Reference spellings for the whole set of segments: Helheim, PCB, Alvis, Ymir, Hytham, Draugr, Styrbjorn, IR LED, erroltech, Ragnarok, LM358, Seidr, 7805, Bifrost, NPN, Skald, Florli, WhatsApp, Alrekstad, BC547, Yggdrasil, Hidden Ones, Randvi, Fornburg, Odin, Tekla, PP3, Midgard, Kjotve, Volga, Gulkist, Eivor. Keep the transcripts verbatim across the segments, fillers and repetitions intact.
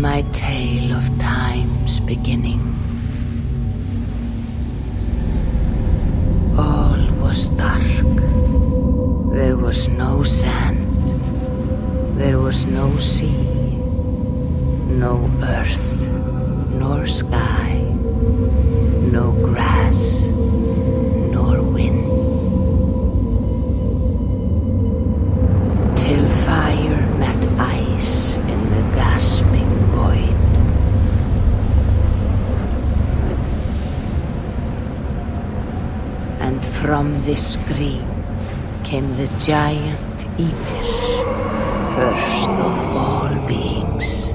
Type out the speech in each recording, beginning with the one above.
my tale of time's beginning. All was dark. There was no sand. There was no sea, no earth, nor sky, no grass, nor wind. Till fire met ice in the gasping void. And from this scream came the giant Ymir, first of all beings.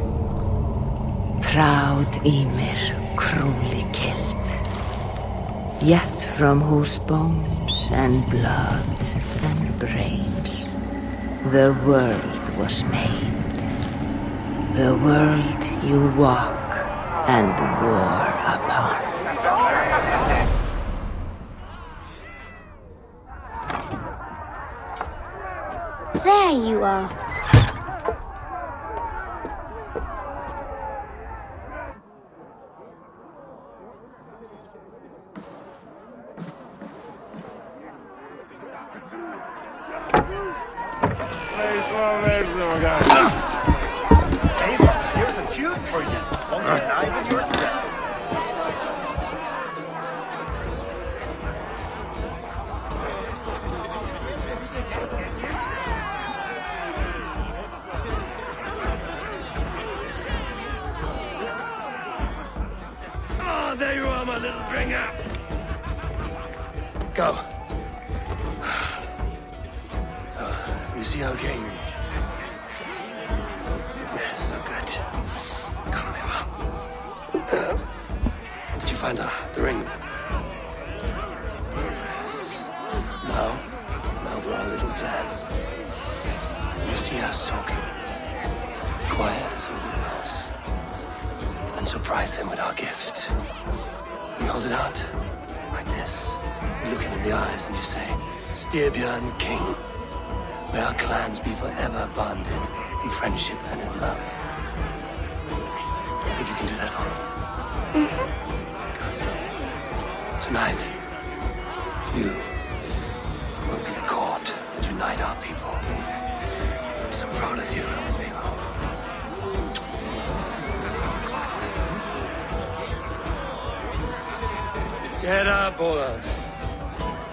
Proud Ymir, cruelly killed, yet from whose bones and blood and brains the world was made. The world you walk and war upon. There you are. Styrbjorn King, may our clans be forever bonded in friendship and in love. I think you can do that for me? Mm-hmm. Good. Tonight, you will be the cord that unite our people. I'm so proud of you, Eivor. Get up, Olaf.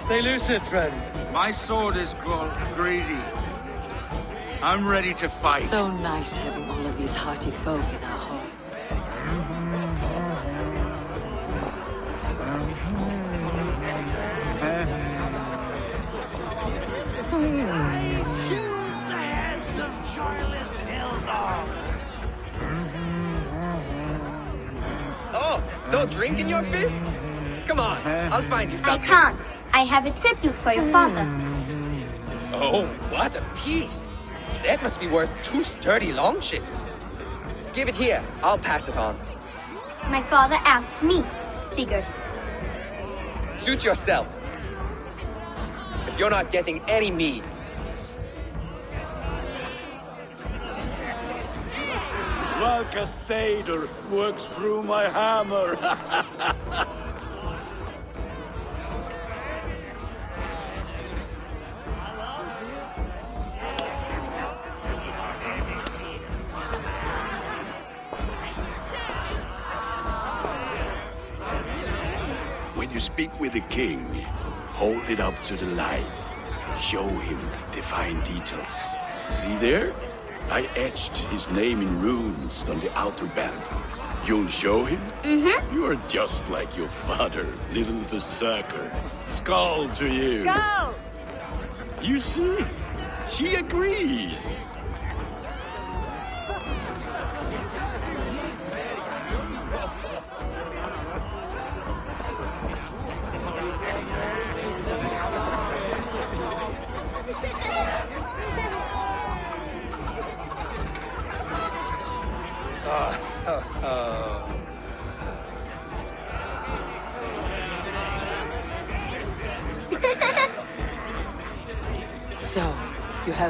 Stay lucid, friend. My sword is greedy. I'm ready to fight. So nice having all of these hearty folk in our home. Oh, no drink in your fist? Come on, I'll find you something. I can't. I have a tribute for your father. Oh, what a piece! That must be worth two sturdy longships. Give it here, I'll pass it on. My father asked me, Sigurd. Suit yourself. But you're not getting any mead. Valka Seidr works through my hammer. Speak with the king, hold it up to the light, show him the fine details. See there? I etched his name in runes on the outer band. You'll show him? Mm-hmm. You are just like your father, little berserker. Skull to you! Skull! You see? She agrees!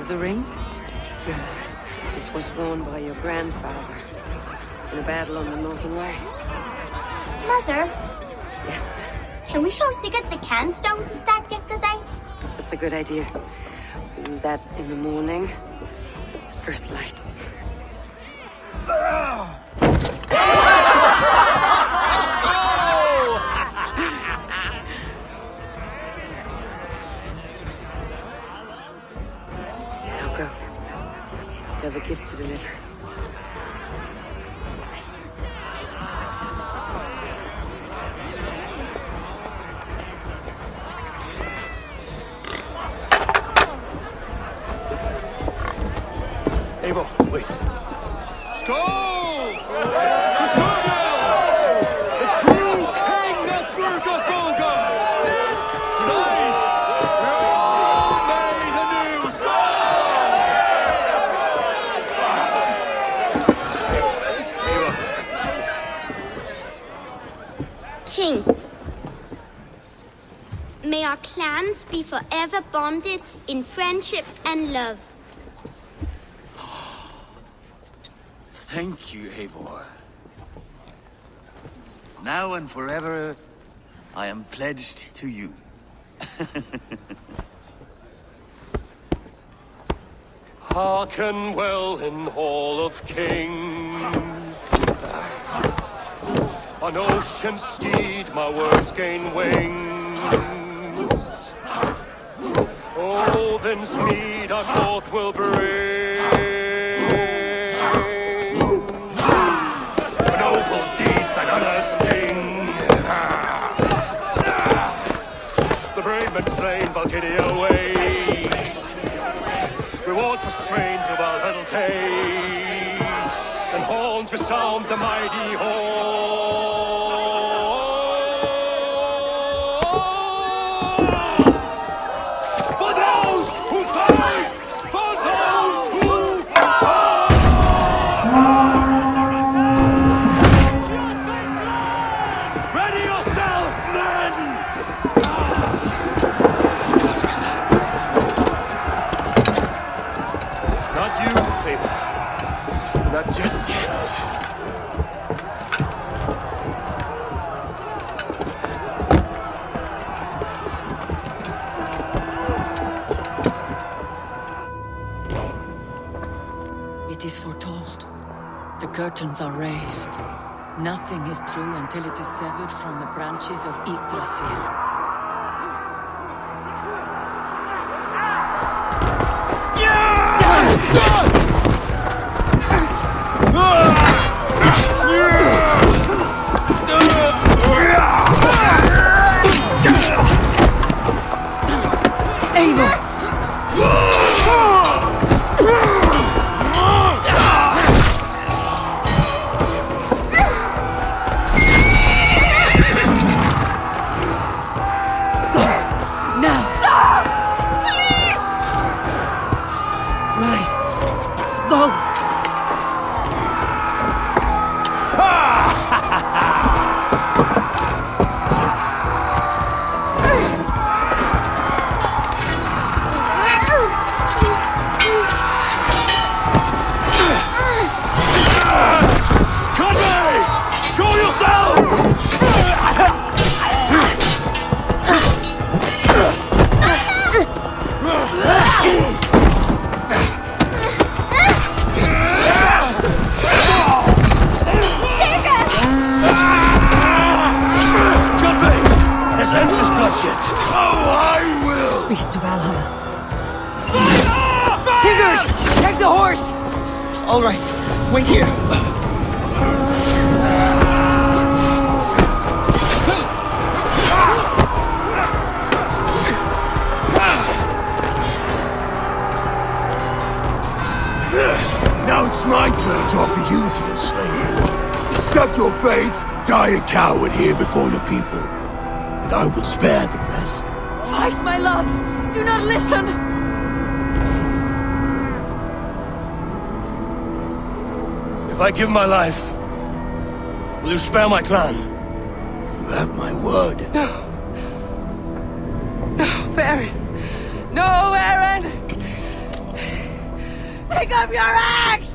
The ring? Good. This was worn by your grandfather. in a battle on the northern way. Mother? Yes? Can we show Sigurd the can stones we stabbed yesterday? That's a good idea. That's in the morning. First light. Now go. You have a gift to deliver. Be forever bonded in friendship and love. Thank you, Eivor. Now and forever, I am pledged to you. Hearken well in Hall of Kings. On ocean's steed, my words gain wings. Odin's mead our forth will bring. For noble deeds and honor sing. The brave men slain Valkyria waits. Rewards for strains of our little taste. And horns resound the mighty hall. Curtains are raised. Nothing is true until it is severed from the branches of Yggdrasil. Coward here before your people, and I will spare the rest. Fight, my love! Do not listen! If I give my life, will you spare my clan? You have my word. No. No, Eren. No, Eren! Pick up your axe!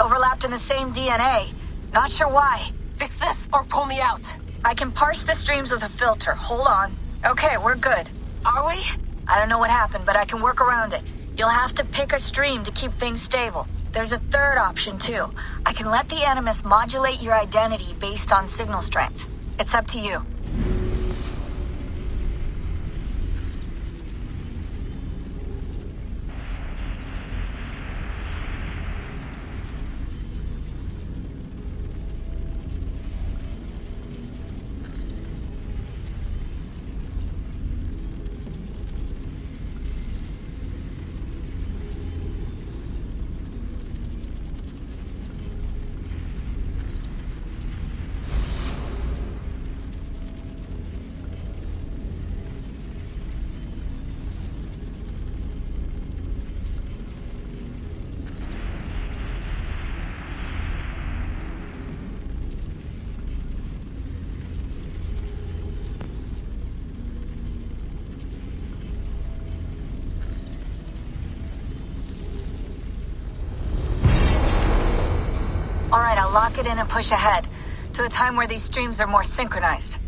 Overlapped in the same D N A. Not sure why. Fix this or pull me out. I can parse the streams with a filter. Hold on. Okay, we're good. Are we? I don't know what happened, but I can work around it. You'll have to pick a stream to keep things stable. There's a third option, too. I can let the Animus modulate your identity based on signal strength. It's up to you. Lock it in and push ahead, to a time where these streams are more synchronized.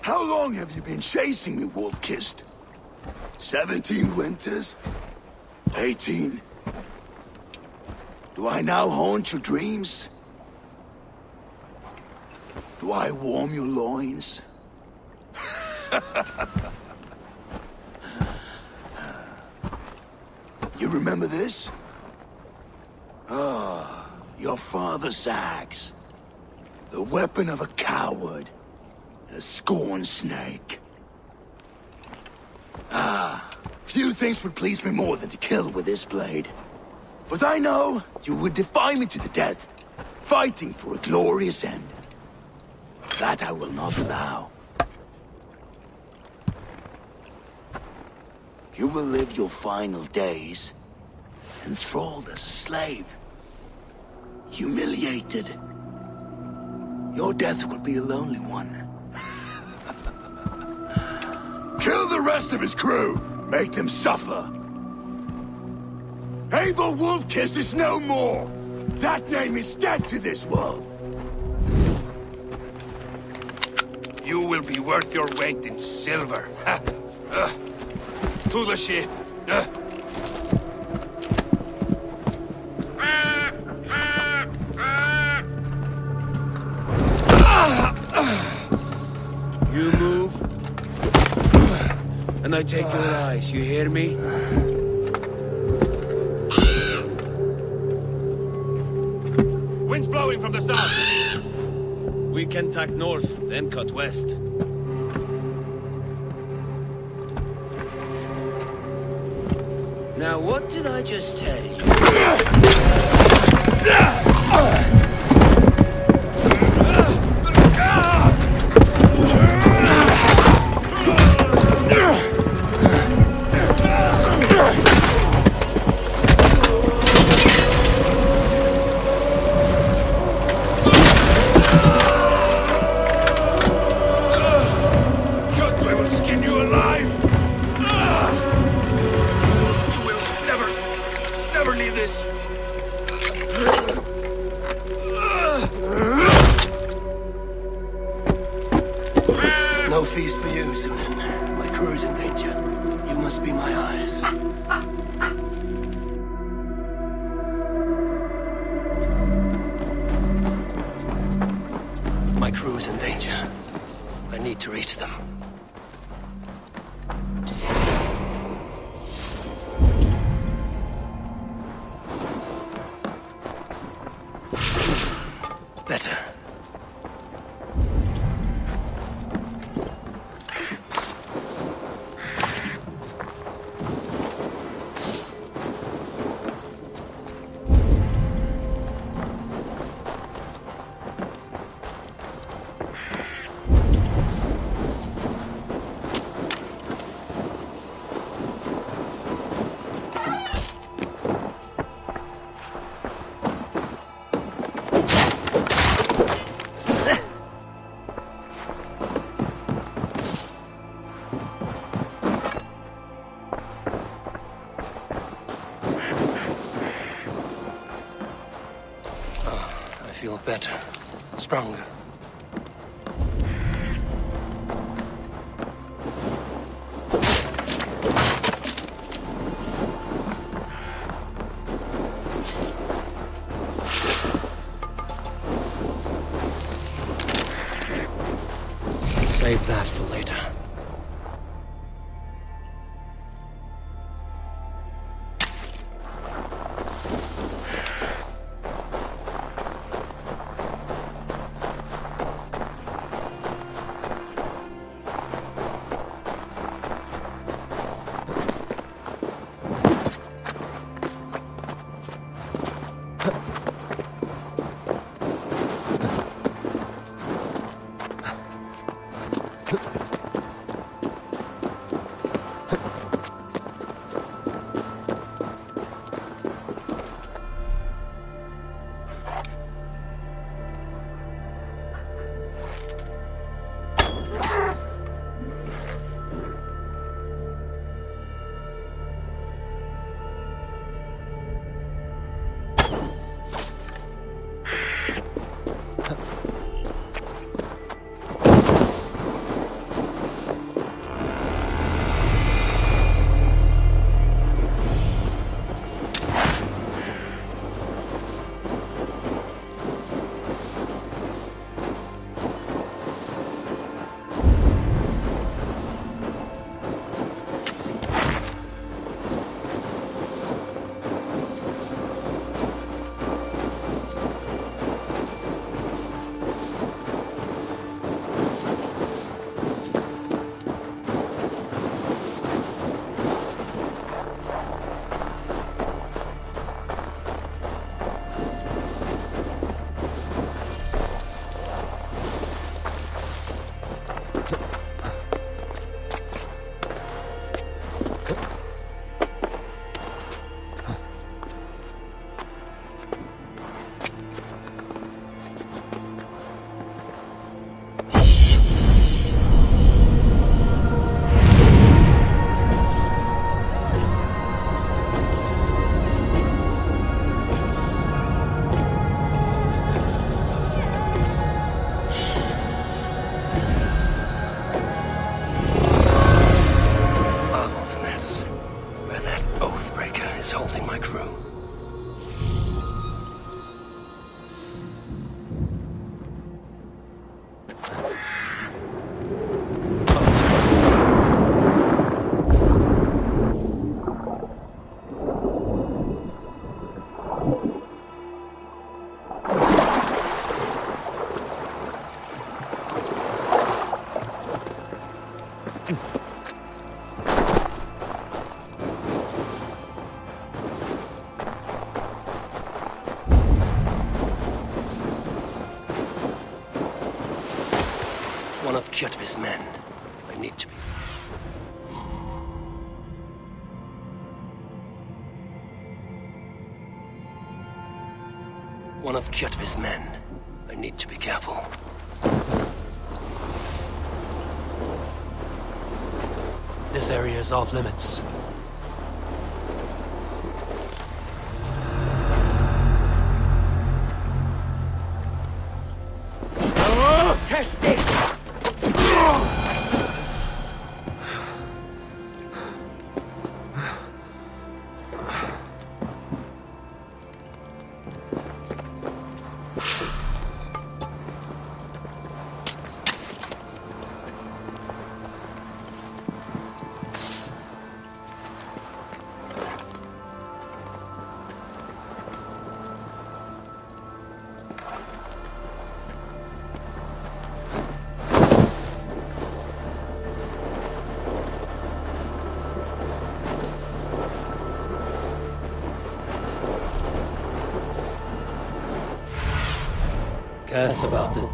How long have you been chasing me, Wolf-Kissed? Seventeen winters? Eighteen? Do I now haunt your dreams? Do I warm your loins? You remember this? Ah, oh, your father's axe. The weapon of a coward. A scorn snake. Ah, few things would please me more than to kill with this blade. But I know you would defy me to the death, fighting for a glorious end. That I will not allow. You will live your final days, enthralled as a slave, humiliated. Your death will be a lonely one. Kill the rest of his crew! Make them suffer! Eivor Wolfkissed is no more! That name is dead to this world! You will be worth your weight in silver. Ha. Uh. To the ship. Uh. You move, and I take your eyes. You hear me? coming from the south. We can tack north, then cut west. Now, what did I just tell you? Kjotve will skin you alive! This. No feast for you, Sunan. My crew is in danger. You must be my eyes. My crew is in danger. I need to reach them. Stronger. Save that for later. One of Kjotve's men. I need to be. One of Kjotve's men. I need to be careful. This area is off limits. Catch this! Asked about this.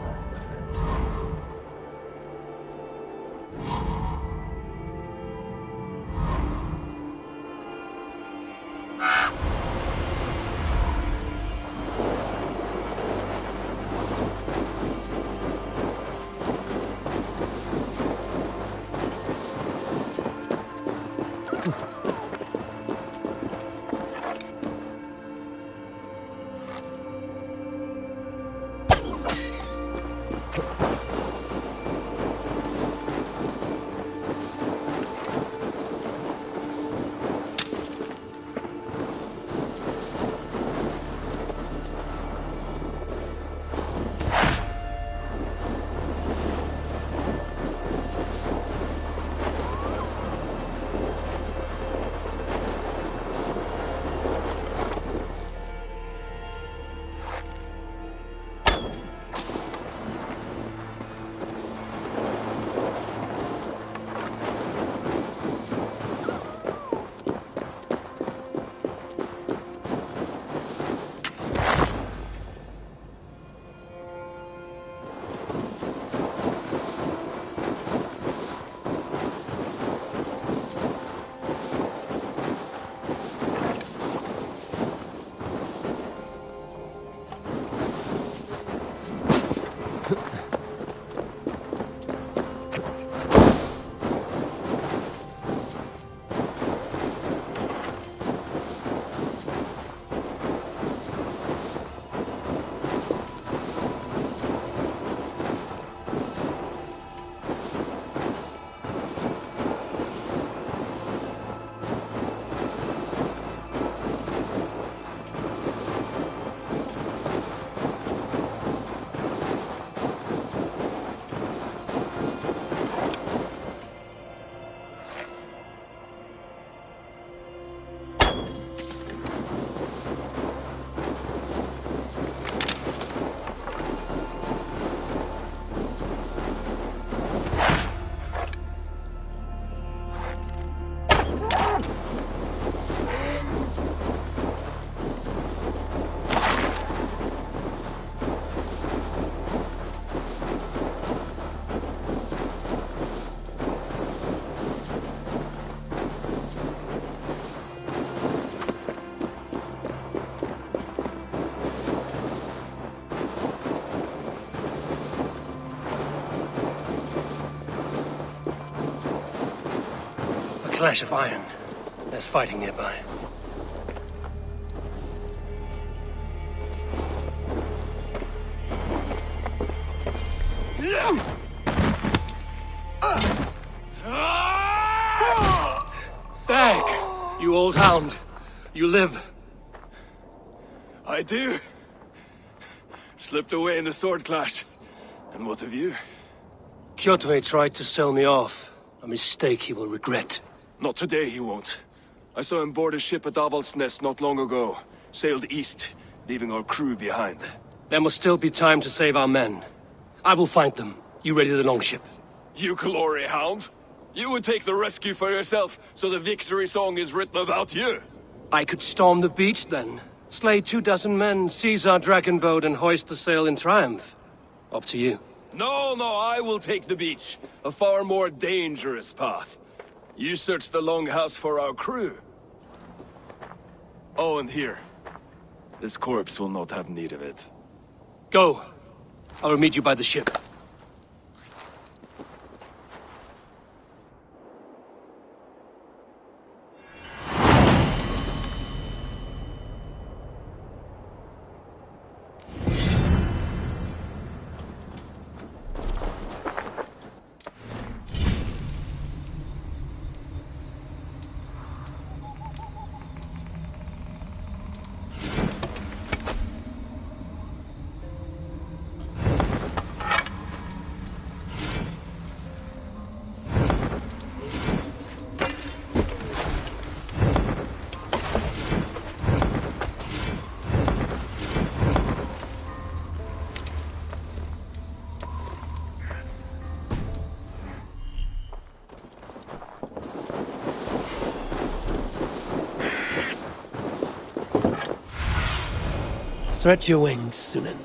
Clash of iron. There's fighting nearby. Dag! You old hound. You live. I do. Slipped away in the sword clash. And what of you? Kjotve tried to sell me off. A mistake he will regret. Not today, he won't. I saw him board a ship at Davalsnes not long ago. Sailed east, leaving our crew behind. There must still be time to save our men. I will find them. You ready the longship? You glory hound! You would take the rescue for yourself, so the victory song is written about you. I could storm the beach then, slay two dozen men, seize our dragon boat and hoist the sail in triumph. Up to you. No, no, I will take the beach. A far more dangerous path. You search the longhouse for our crew. Oh, and here. This corpse will not have need of it. Go. I will meet you by the ship. Stretch your wings, Sunan.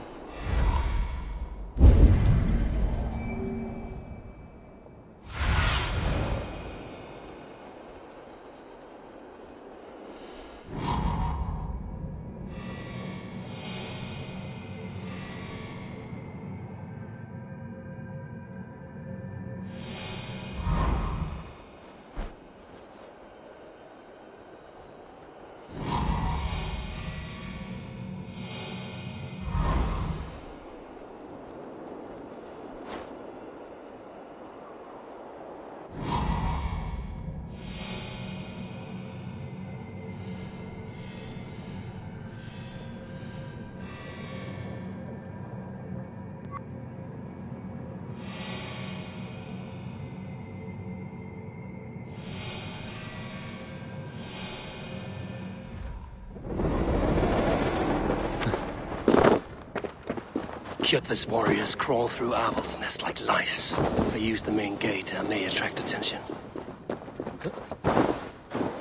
Kjotve's warriors crawl through Davalsnes like lice. If I use the main gate, I may attract attention.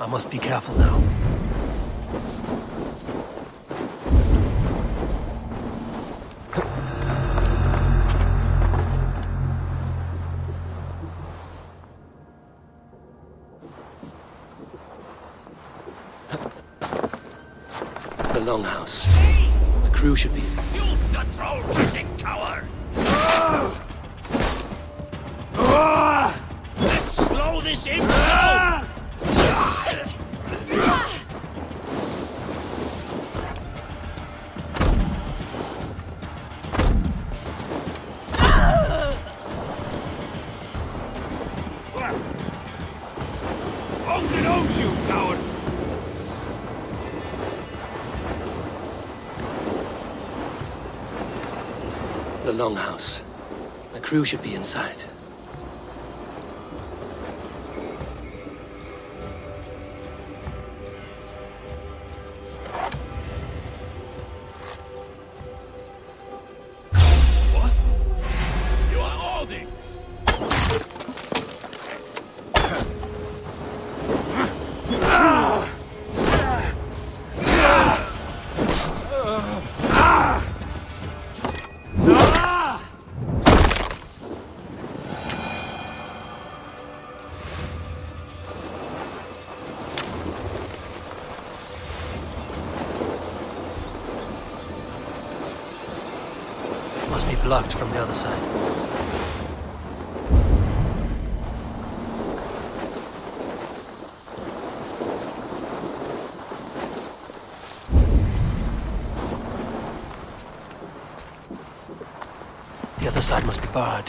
I must be careful now. The Longhouse. The crew should be... The troll-kissing coward! Uh, uh, Let's slow this in! Uh, Shit! Uh, Longhouse. The crew should be inside. What? You are Odin! Blocked from the other side. The other side must be barred.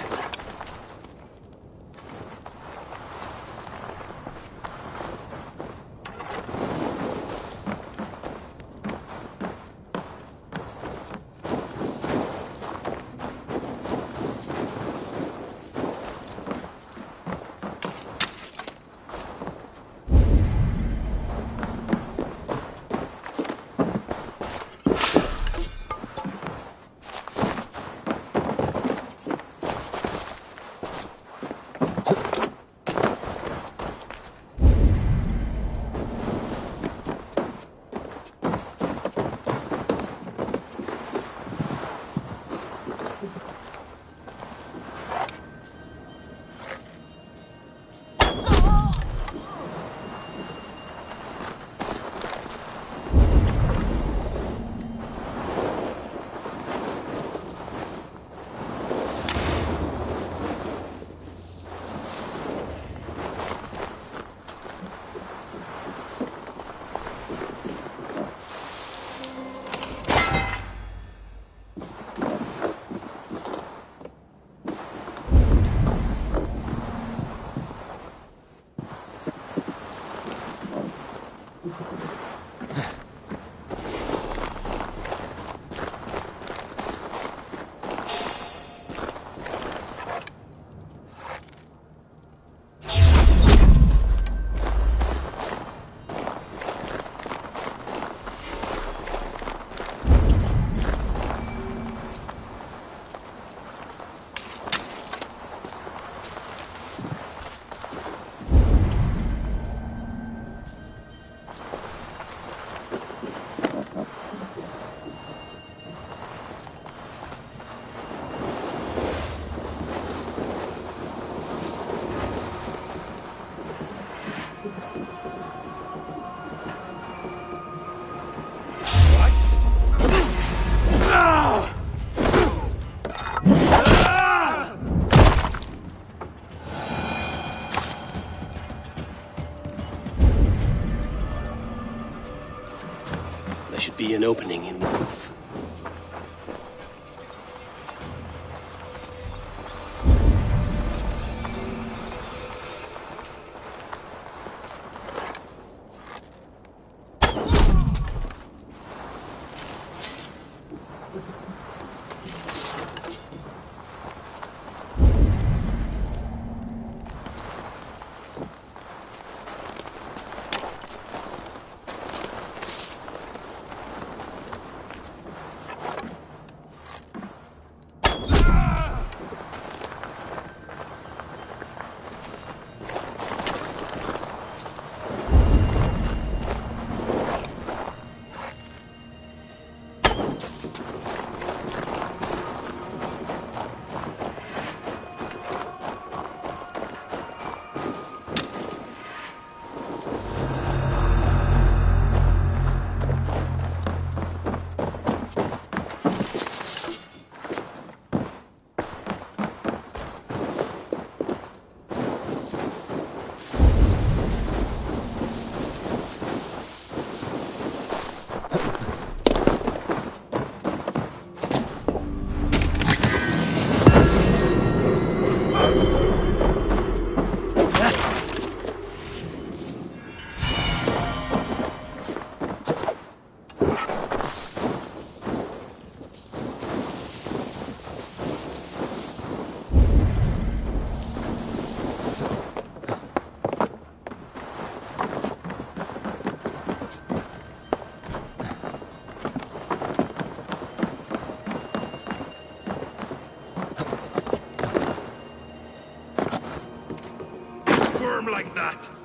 There should be an opening in the roof.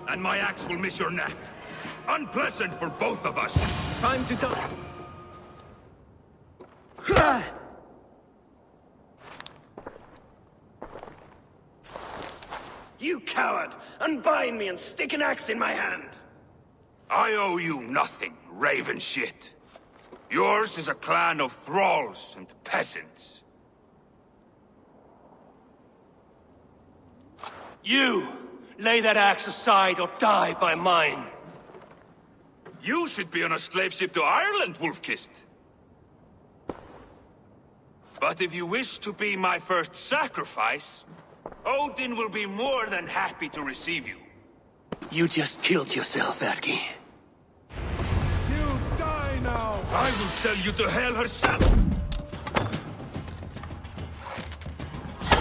And my axe will miss your neck. Unpleasant for both of us. Time to die. You coward! Unbind me and stick an axe in my hand. I owe you nothing, raven shit. Yours is a clan of thralls and peasants. You! Lay that axe aside or die by mine. You should be on a slave ship to Ireland, Wolfkist. But if you wish to be my first sacrifice, Odin will be more than happy to receive you. You just killed yourself, Erki. You die now! I will sell you to hell herself!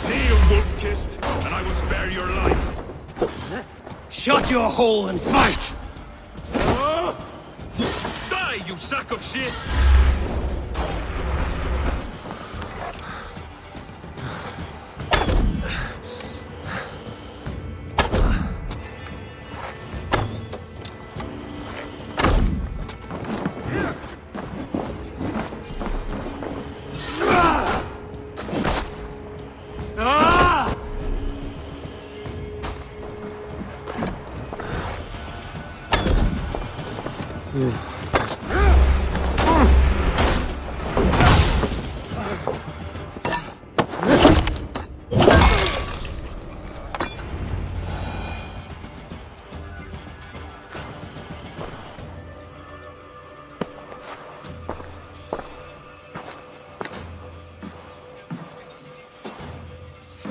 Kneel, Wolfkist, and I will spare your life. Shut your hole and fight! Uh, die, you sack of shit!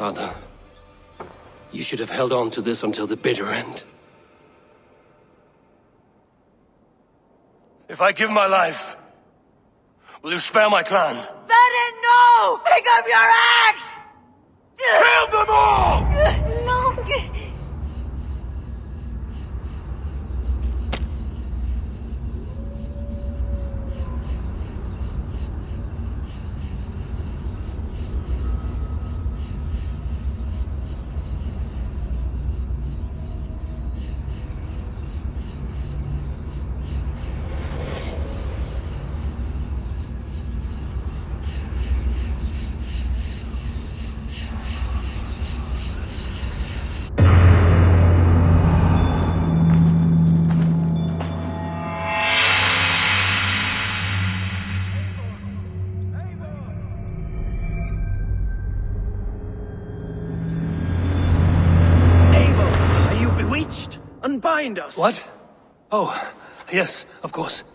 Father, you should have held on to this until the bitter end. If I give my life, will you spare my clan? Let it know! Pick up your axe! Kill them all! No! Us. What? Oh, yes, of course.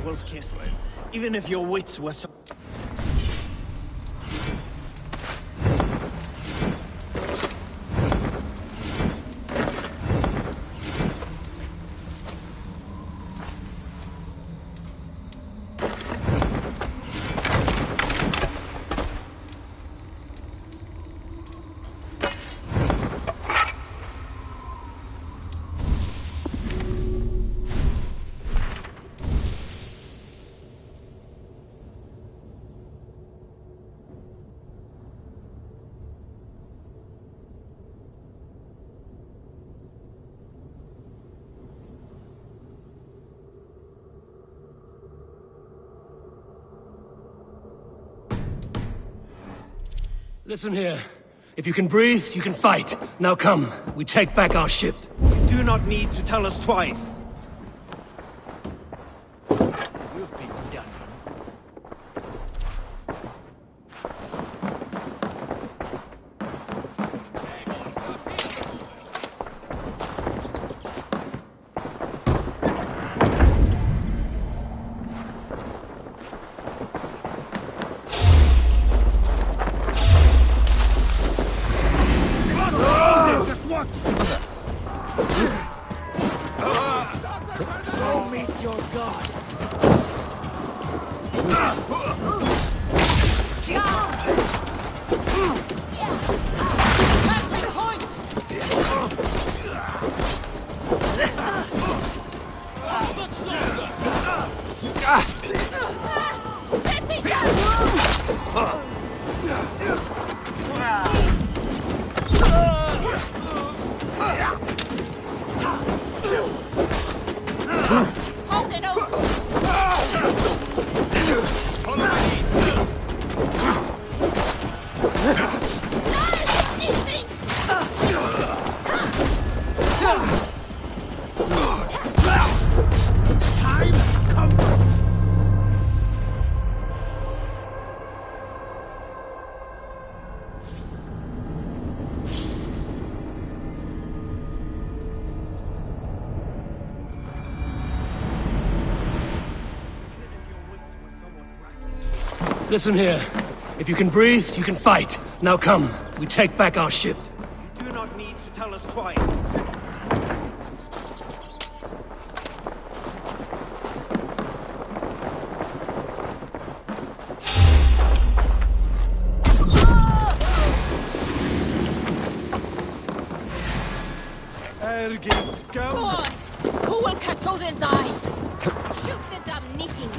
I will kiss them, even if your wits were so... Listen here. If you can breathe, you can fight. Now come, we take back our ship. You do not need to tell us twice. You've been done. Listen here. If you can breathe, you can fight. Now come, we take back our ship. You do not need to tell us twice. God, who will cut Odin's eye? Shoot the damn knitting.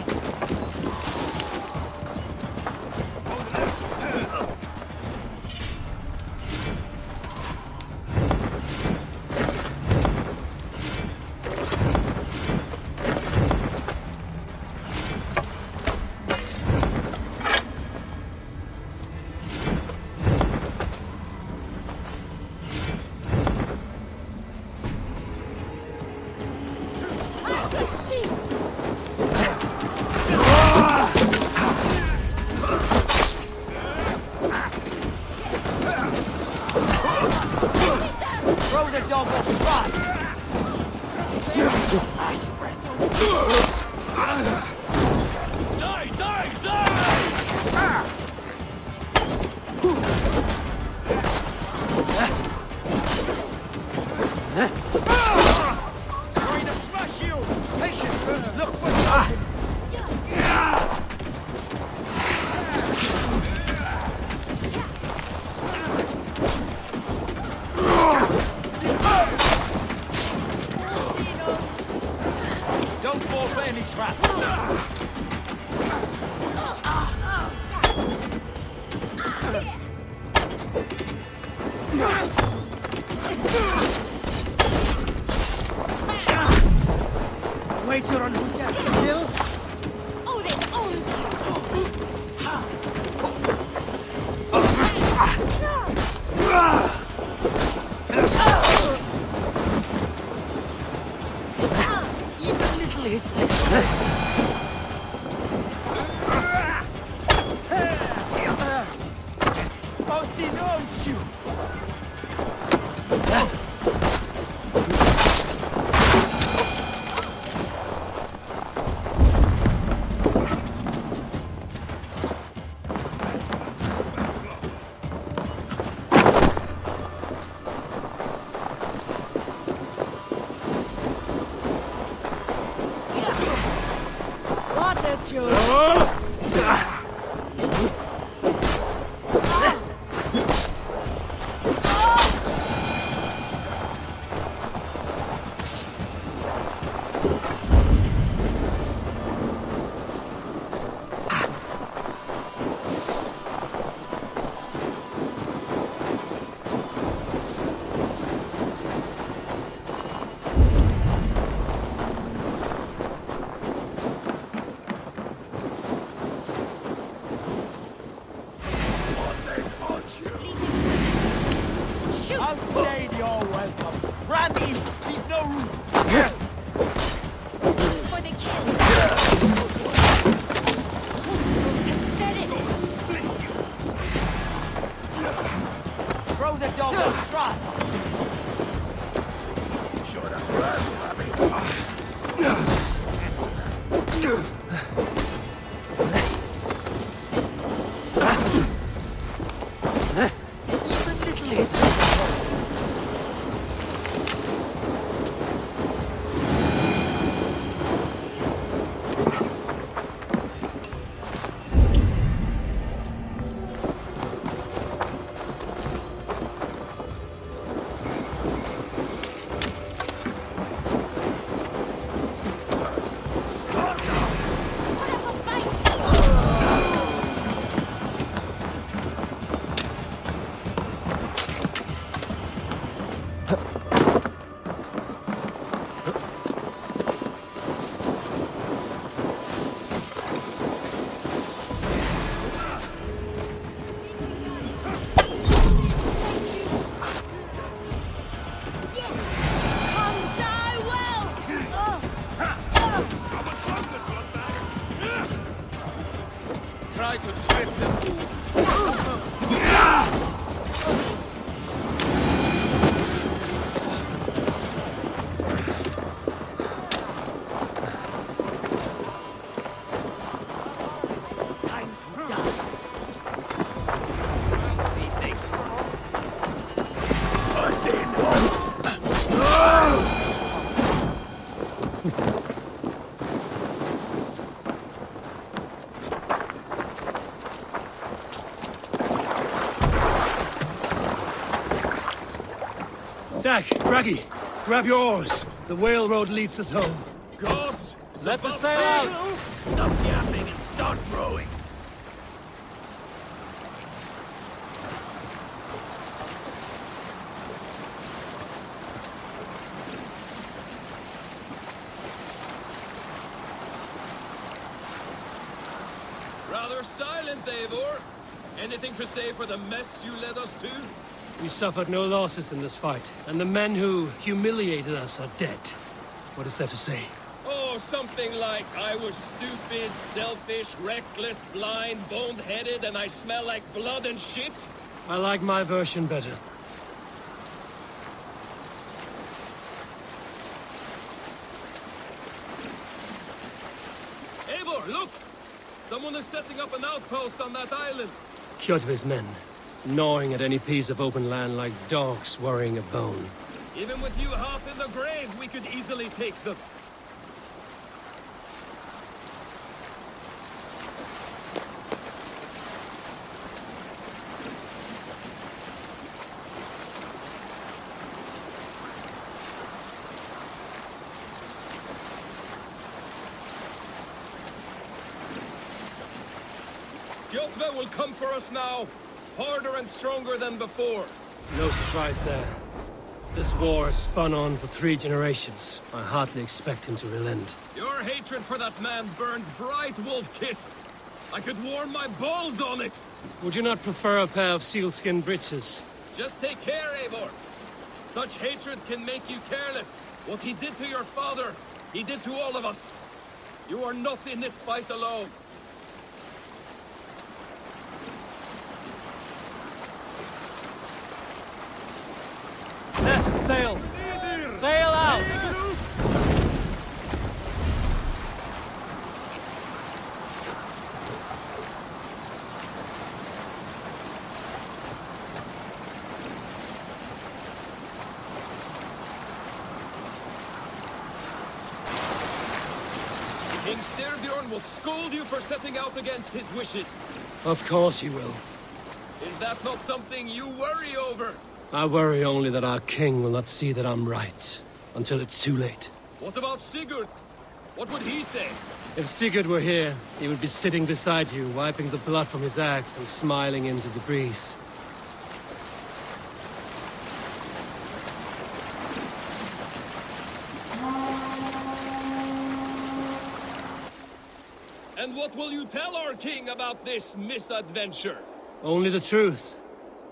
Get your... Dag, Bragi, grab your oars. The whale road leads us home. Gods, let us sail out! Stop yapping and start rowing. Rather silent, Eivor. Anything to say for the mess you led us to? We suffered no losses in this fight, and the men who humiliated us are dead. What is there to say? Oh, something like, I was stupid, selfish, reckless, blind, bone-headed, and I smell like blood and shit? I like my version better. Eivor, look! Someone is setting up an outpost on that island. Kjotve's men. Gnawing at any piece of open land like dogs worrying a bone. Even with you half in the grave, we could easily take them. Kjotve will come for us now. Harder and stronger than before. No surprise there. This war has spun on for three generations. I hardly expect him to relent. Your hatred for that man burns bright, wolf-kissed. I could warm my balls on it! Would you not prefer a pair of sealskin breeches? Just take care, Eivor. Such hatred can make you careless. What he did to your father, he did to all of us. You are not in this fight alone. Sail! Sail out! King Styrbjorn will scold you for setting out against his wishes. Of course he will. Is that not something you worry over? I worry only that our king will not see that I'm right, until it's too late. What about Sigurd? What would he say? If Sigurd were here, he would be sitting beside you, wiping the blood from his axe and smiling into the breeze. And what will you tell our king about this misadventure? Only the truth.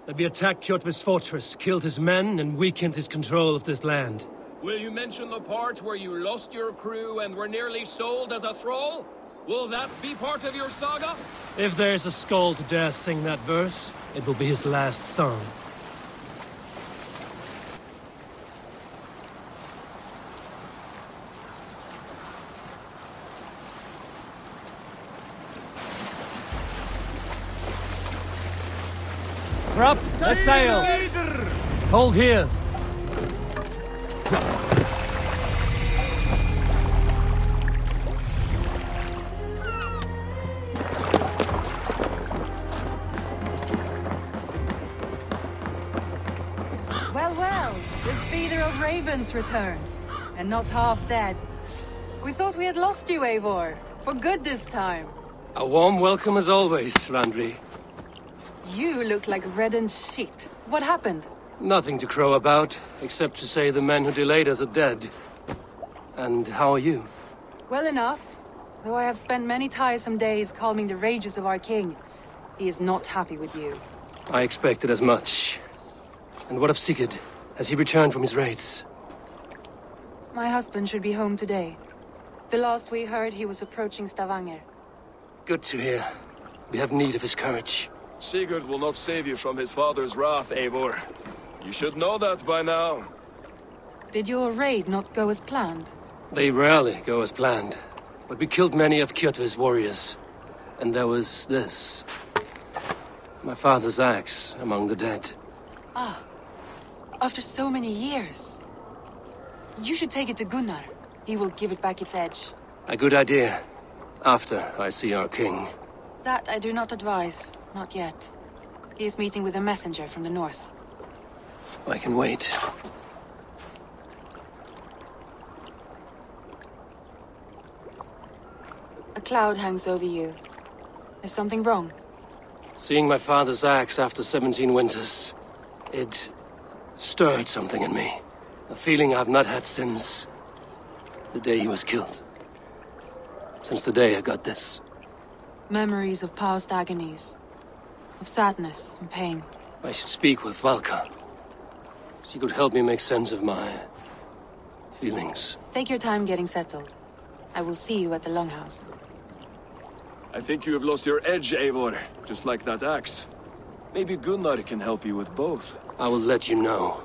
That we attacked Kjotve's fortress, killed his men, and weakened his control of this land. Will you mention the part where you lost your crew and were nearly sold as a thrall? Will that be part of your saga? If there's a Skald who dares sing that verse, it will be his last song. Up, let's sail! Hold here! Well, well, the feeder of ravens returns, and not half dead. We thought we had lost you, Eivor, for good this time. A warm welcome as always, Randvi. You look like reddened sheet. What happened? Nothing to crow about, except to say the men who delayed us are dead. And how are you? Well enough, though I have spent many tiresome days calming the rages of our king. He is not happy with you. I expected as much. And what of Sigurd? Has he returned from his raids? My husband should be home today. The last we heard, he was approaching Stavanger. Good to hear. We have need of his courage. Sigurd will not save you from his father's wrath, Eivor. You should know that by now. Did your raid not go as planned? They rarely go as planned. But we killed many of Kjotve's warriors. And there was this. My father's axe among the dead. Ah. After so many years. You should take it to Gunnar. He will give it back its edge. A good idea. After I see our king. That I do not advise. Not yet. He is meeting with a messenger from the north. I can wait. A cloud hangs over you. Is something wrong? Seeing my father's axe after seventeen winters, it stirred something in me. A feeling I've not had since the day he was killed. Since the day I got this. Memories of past agonies. Of sadness and pain. I should speak with Valka. She could help me make sense of my feelings. Take your time getting settled. I will see you at the Longhouse. I think you have lost your edge, Eivor, just like that axe. Maybe Gunnar can help you with both. I will let you know.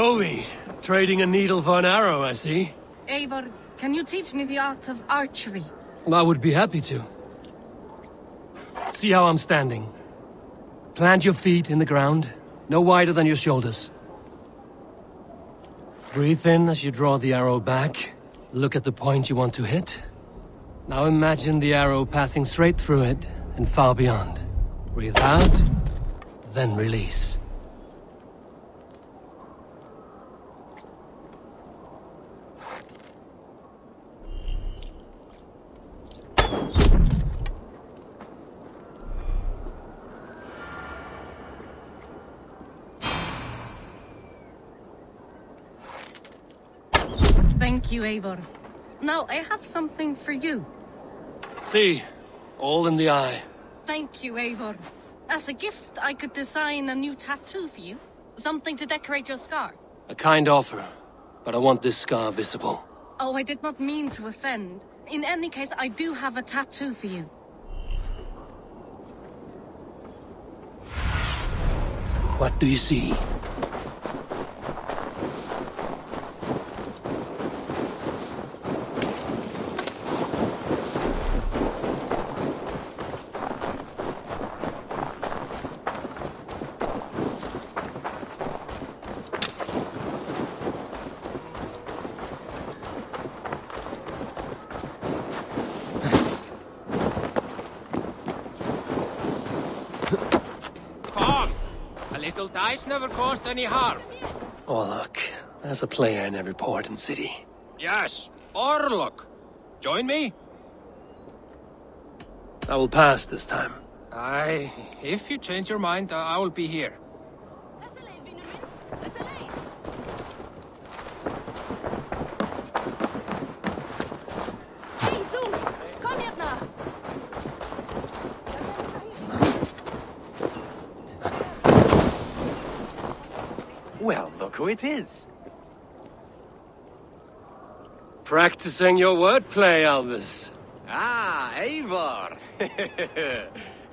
Kovi, trading a needle for an arrow, I see. Eivor, can you teach me the art of archery? I would be happy to. See how I'm standing. Plant your feet in the ground, no wider than your shoulders. Breathe in as you draw the arrow back. Look at the point you want to hit. Now imagine the arrow passing straight through it and far beyond. Breathe out, then release. Thank you, Eivor. Now I have something for you. See, all in the eye. Thank you, Eivor. As a gift, I could design a new tattoo for you. Something to decorate your scar. A kind offer, but I want this scar visible. Oh, I did not mean to offend. In any case, I do have a tattoo for you. What do you see? Dice never caused any harm. Oh, look. There's a player in every port and city. Yes, Orlok. Join me? I will pass this time. I... if you change your mind, uh, I will be here. Who it is. Practicing your wordplay, Alvis. Ah, Eivor!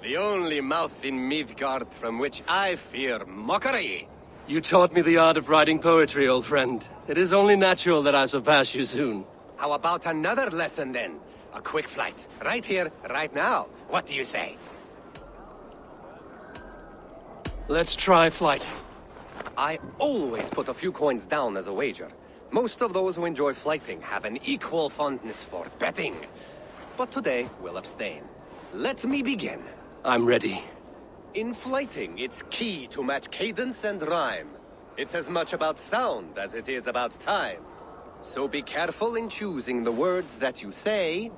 The only mouth in Midgard from which I fear mockery. You taught me the art of writing poetry, old friend. It is only natural that I surpass you soon. How about another lesson, then? A quick flight. Right here, right now. What do you say? Let's try flight. I always put a few coins down as a wager. Most of those who enjoy flighting have an equal fondness for betting. But today, we'll abstain. Let me begin. I'm ready. In flighting, it's key to match cadence and rhyme. It's as much about sound as it is about time. So be careful in choosing the words that you say.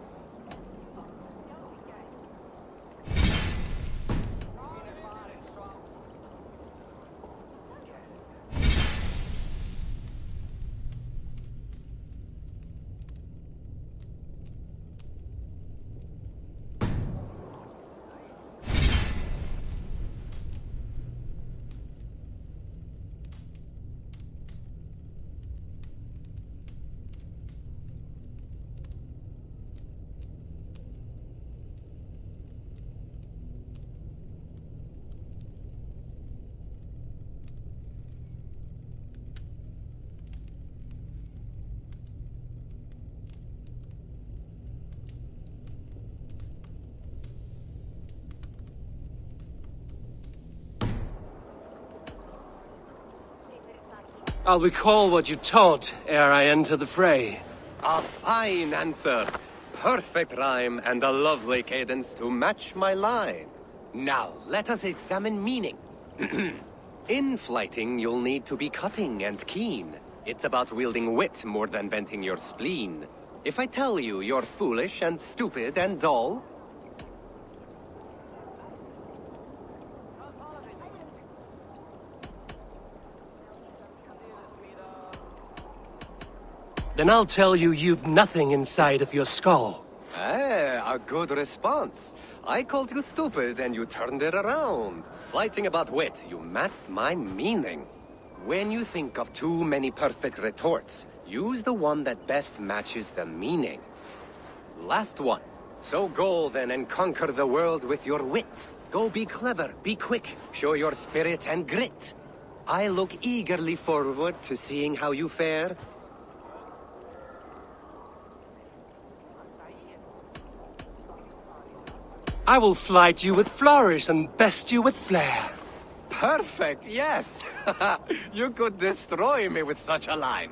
I'll recall what you taught ere I enter the fray. A fine answer. Perfect rhyme and a lovely cadence to match my line. Now, let us examine meaning. In flighting, you'll need to be cutting and keen. It's about wielding wit more than venting your spleen. If I tell you you're foolish and stupid and dull... then I'll tell you you've nothing inside of your skull. Ah, a good response. I called you stupid and you turned it around. Fighting about wit, you matched my meaning. When you think of too many perfect retorts, use the one that best matches the meaning. Last one. So go then and conquer the world with your wit. Go be clever, be quick, show your spirit and grit. I look eagerly forward to seeing how you fare. I will flight you with flourish and best you with flair. Perfect, yes! You could destroy me with such a line.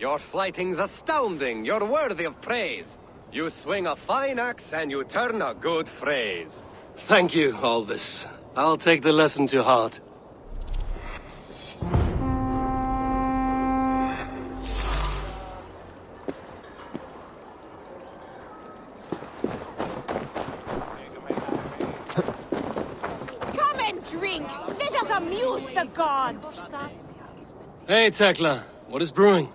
Your flighting's astounding, you're worthy of praise. You swing a fine axe and you turn a good phrase. Thank you, Alvis. I'll take the lesson to heart. Hey, Tekla. What is brewing?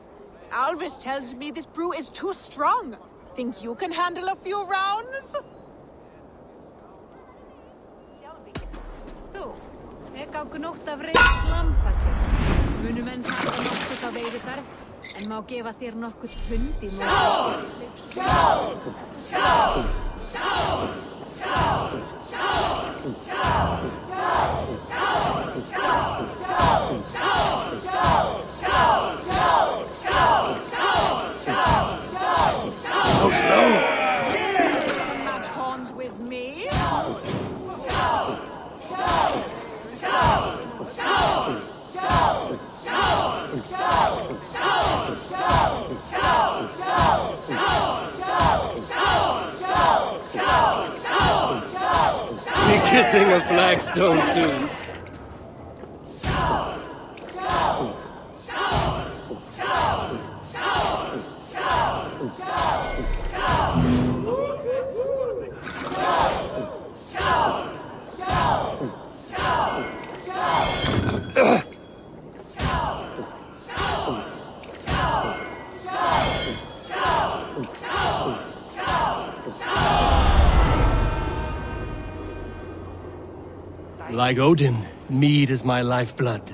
Alvis tells me this brew is too strong. Think you can handle a few rounds? Match horns with me. Be kissing a flagstone soon. Like Odin, mead is my lifeblood.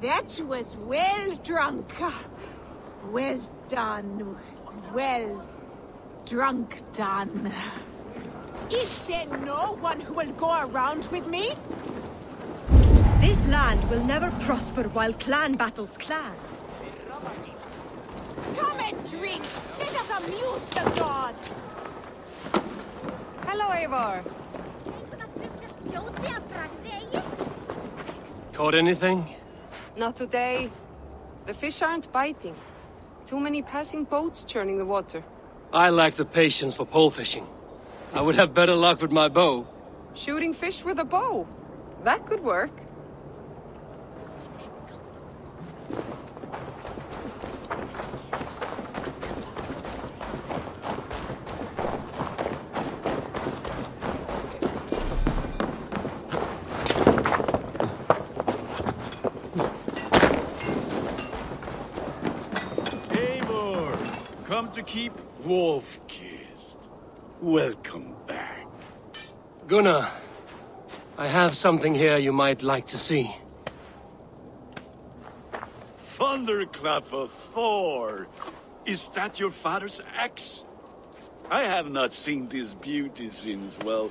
That was well drunk. Well done. Well drunk done. Is there no one who will go around with me? This land will never prosper while clan battles clan. Come and drink. Let us amuse the gods. Hello, Eivor. Caught anything? Not today. The fish aren't biting. Too many passing boats churning the water. I lack the patience for pole fishing. I would have better luck with my bow. Shooting fish with a bow? That could work. To keep wolf-kissed. Welcome back. Gunnar, I have something here you might like to see. Thunderclap of Thor! Is that your father's axe? I have not seen this beauty since, well,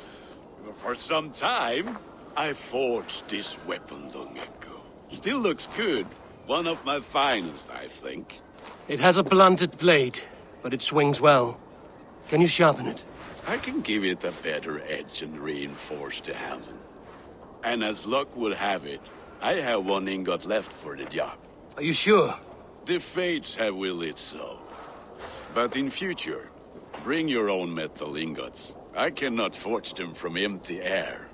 for some time. I forged this weapon long ago. Still looks good. One of my finest, I think. It has a blunted blade. But it swings well. Can you sharpen it? I can give it a better edge and reinforce the handle. And as luck would have it, I have one ingot left for the job. Are you sure? The fates have willed it so. But in future, bring your own metal ingots. I cannot forge them from empty air.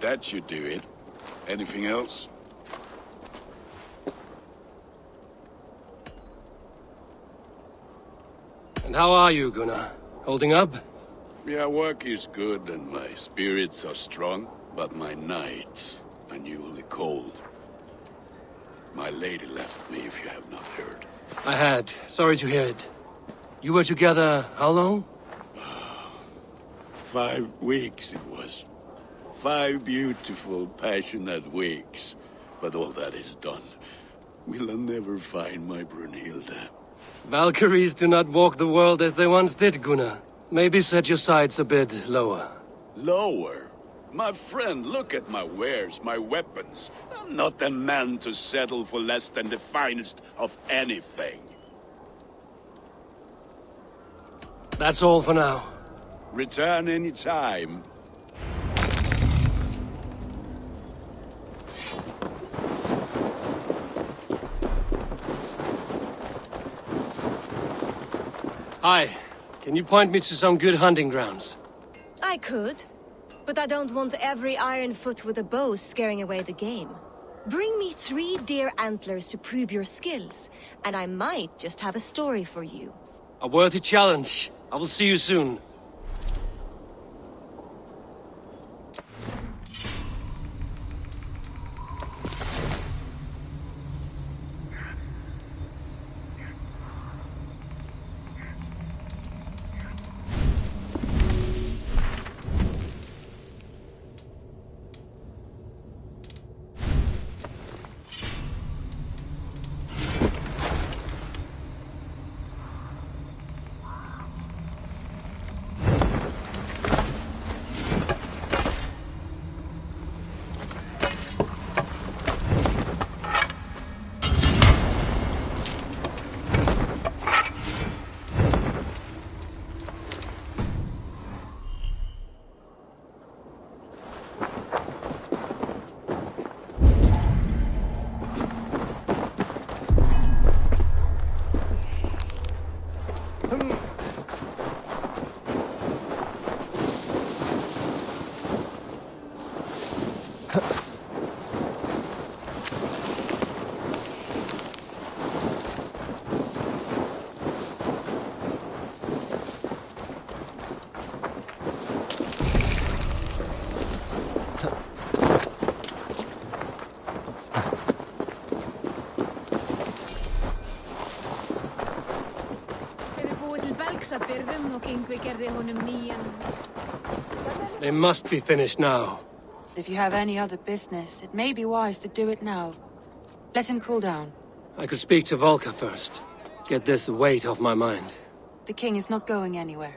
That should do it. Anything else? And how are you, Gunnar? Holding up? Yeah, work is good and my spirits are strong, but my nights are newly cold. My lady left me, if you have not heard. I had. Sorry to hear it. You were together how long? Uh, five weeks it was. Five beautiful, passionate weeks. But all that is done. Will I never find my Brunhilde? Valkyries do not walk the world as they once did, Gunnar. Maybe set your sights a bit lower. Lower? My friend, look at my wares, my weapons. I'm not a man to settle for less than the finest of anything. That's all for now. Return any time. Hi. Can you point me to some good hunting grounds? I could, but I don't want every Ironfoot with a bow scaring away the game. Bring me three deer antlers to prove your skills, and I might just have a story for you. A worthy challenge. I will see you soon. They must be finished now. If you have any other business, it may be wise to do it now. Let him cool down. I could speak to Valka first. Get this weight off my mind. The king is not going anywhere.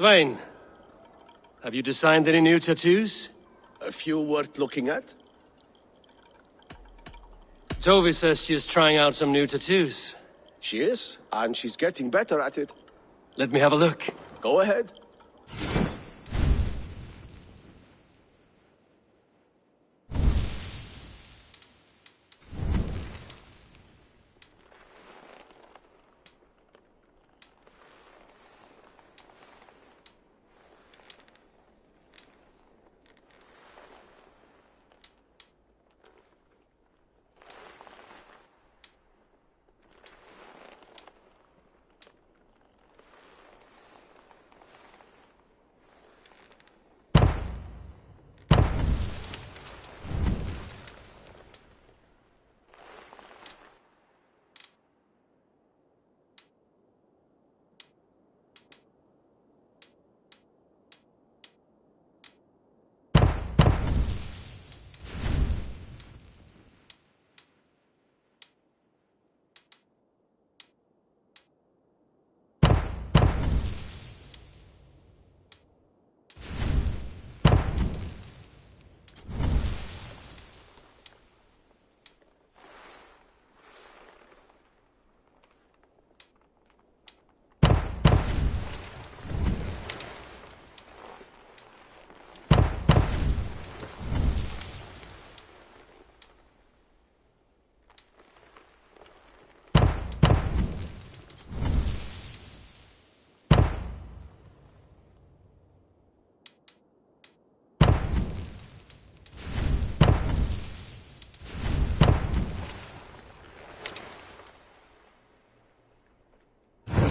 Svein, have you designed any new tattoos? A few worth looking at? Tove says she is trying out some new tattoos. She is, and she's getting better at it. Let me have a look. Go ahead.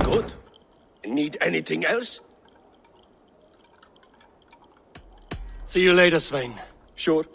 Good. Need anything else? See you later, Svein. Sure.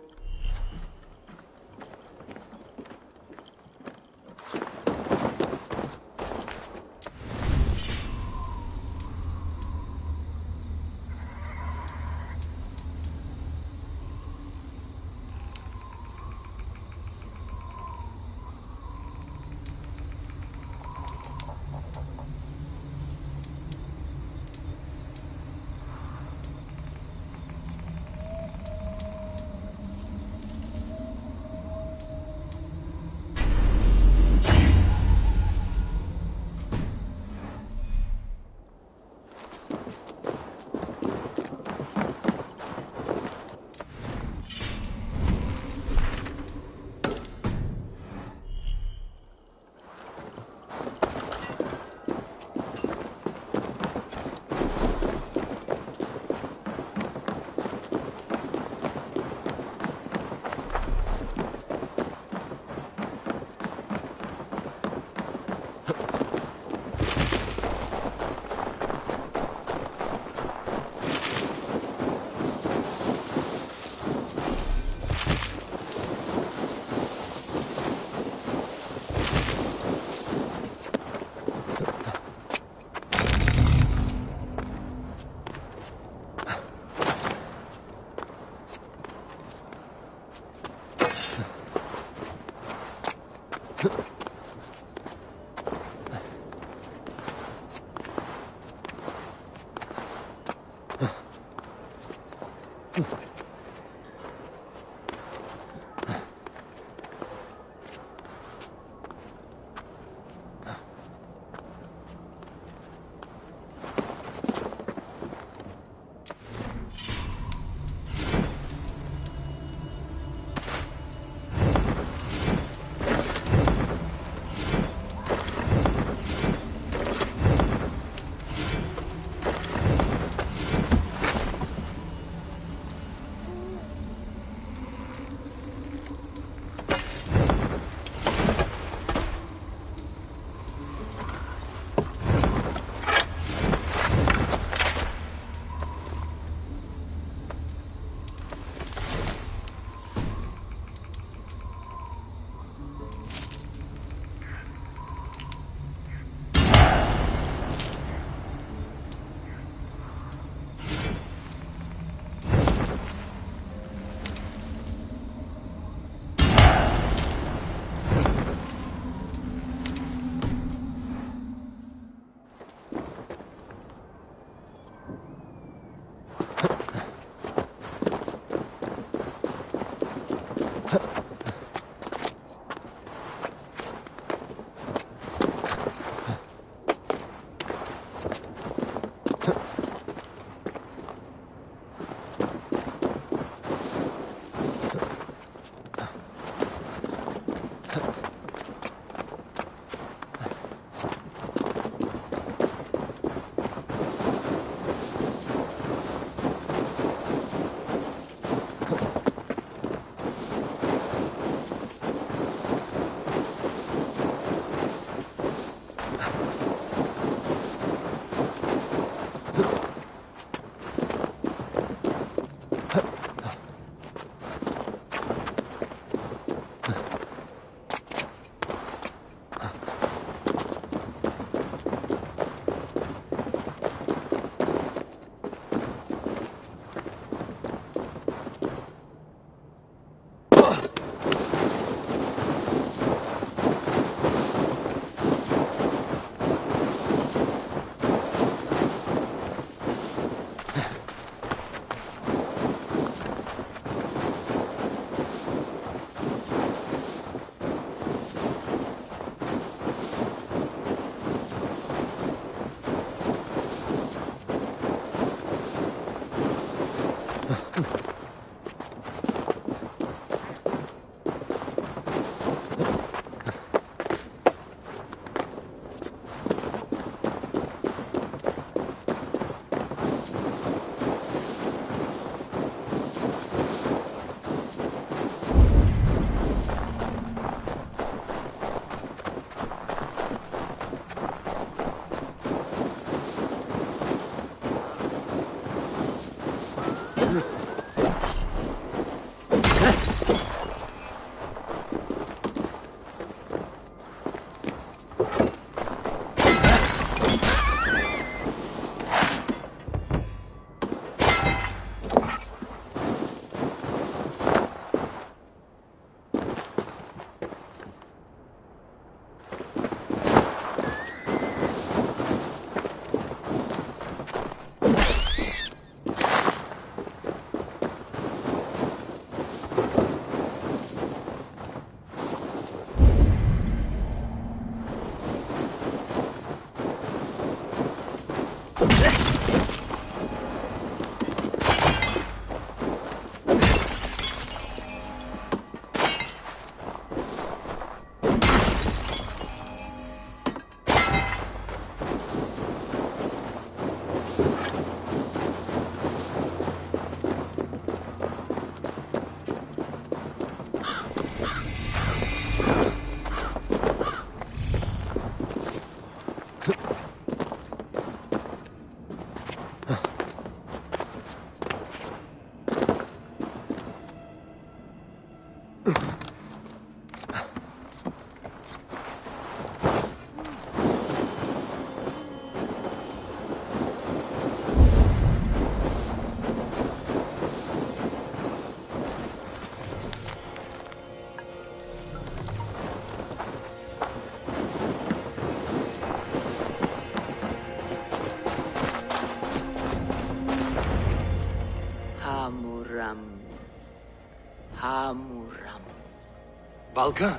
Valka?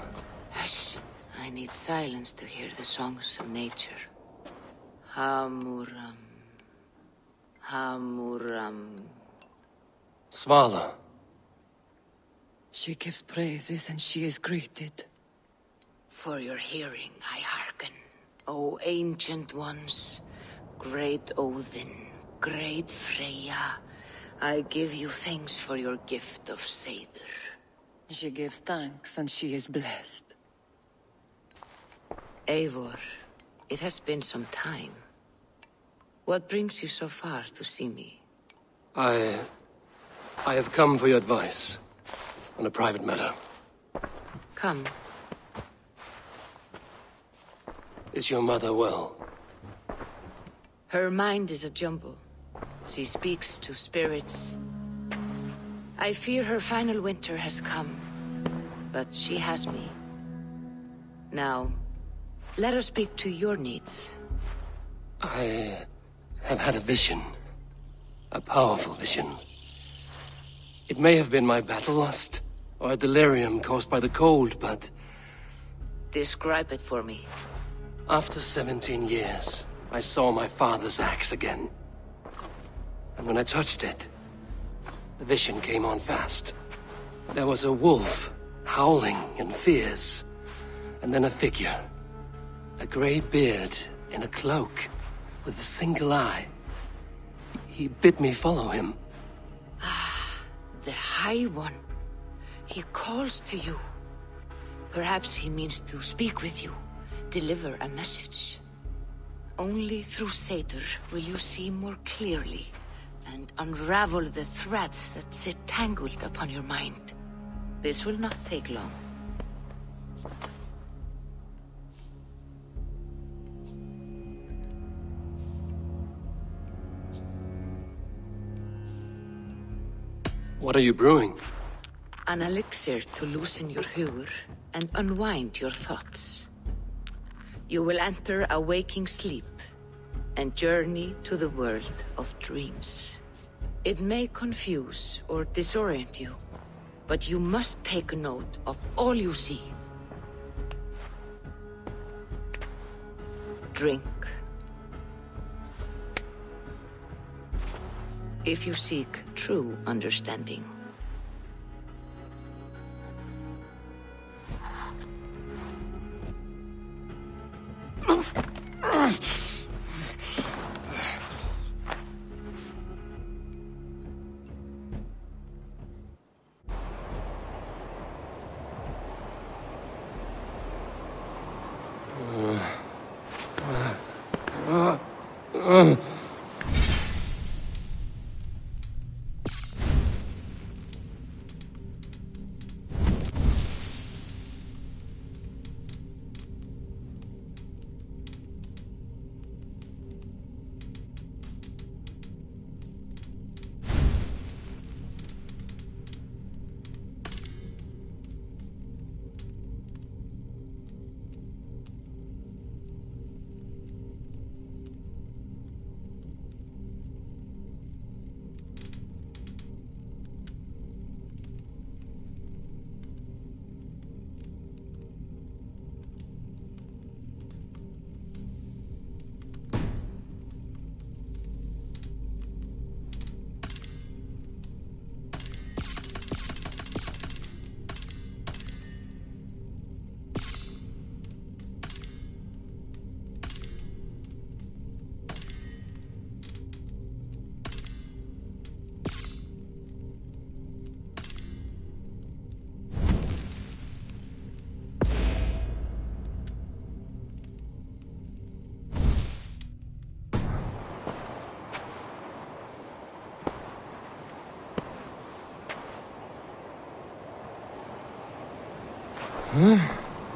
Hush. I need silence to hear the songs of nature. Hamuram. Hamuram. Svala. She gives praises and she is greeted. For your hearing I hearken. O ancient ones, great Odin, great Freyja, I give you thanks for your gift of Seidr. She gives thanks, and she is blessed. Eivor, it has been some time. What brings you so far to see me? I... I have come for your advice, on a private matter. Come. Is your mother well? Her mind is a jumble. She speaks to spirits. I fear her final winter has come, but she has me. Now, let her speak to your needs. I have had a vision. A powerful vision. It may have been my battle lust, or a delirium caused by the cold, but... Describe it for me. After seventeen years, I saw my father's axe again. And when I touched it, the vision came on fast. There was a wolf, howling and fierce, and then a figure. A grey beard in a cloak, with a single eye. He bid me follow him. Ah, the High One. He calls to you. Perhaps he means to speak with you, deliver a message. Only through Seidr will you see more clearly, and unravel the threads that sit tangled upon your mind. This will not take long. What are you brewing? An elixir to loosen your huer and unwind your thoughts. You will enter a waking sleep and journey to the world of dreams. It may confuse or disorient you, but you must take note of all you see. Drink. if you seek true understanding.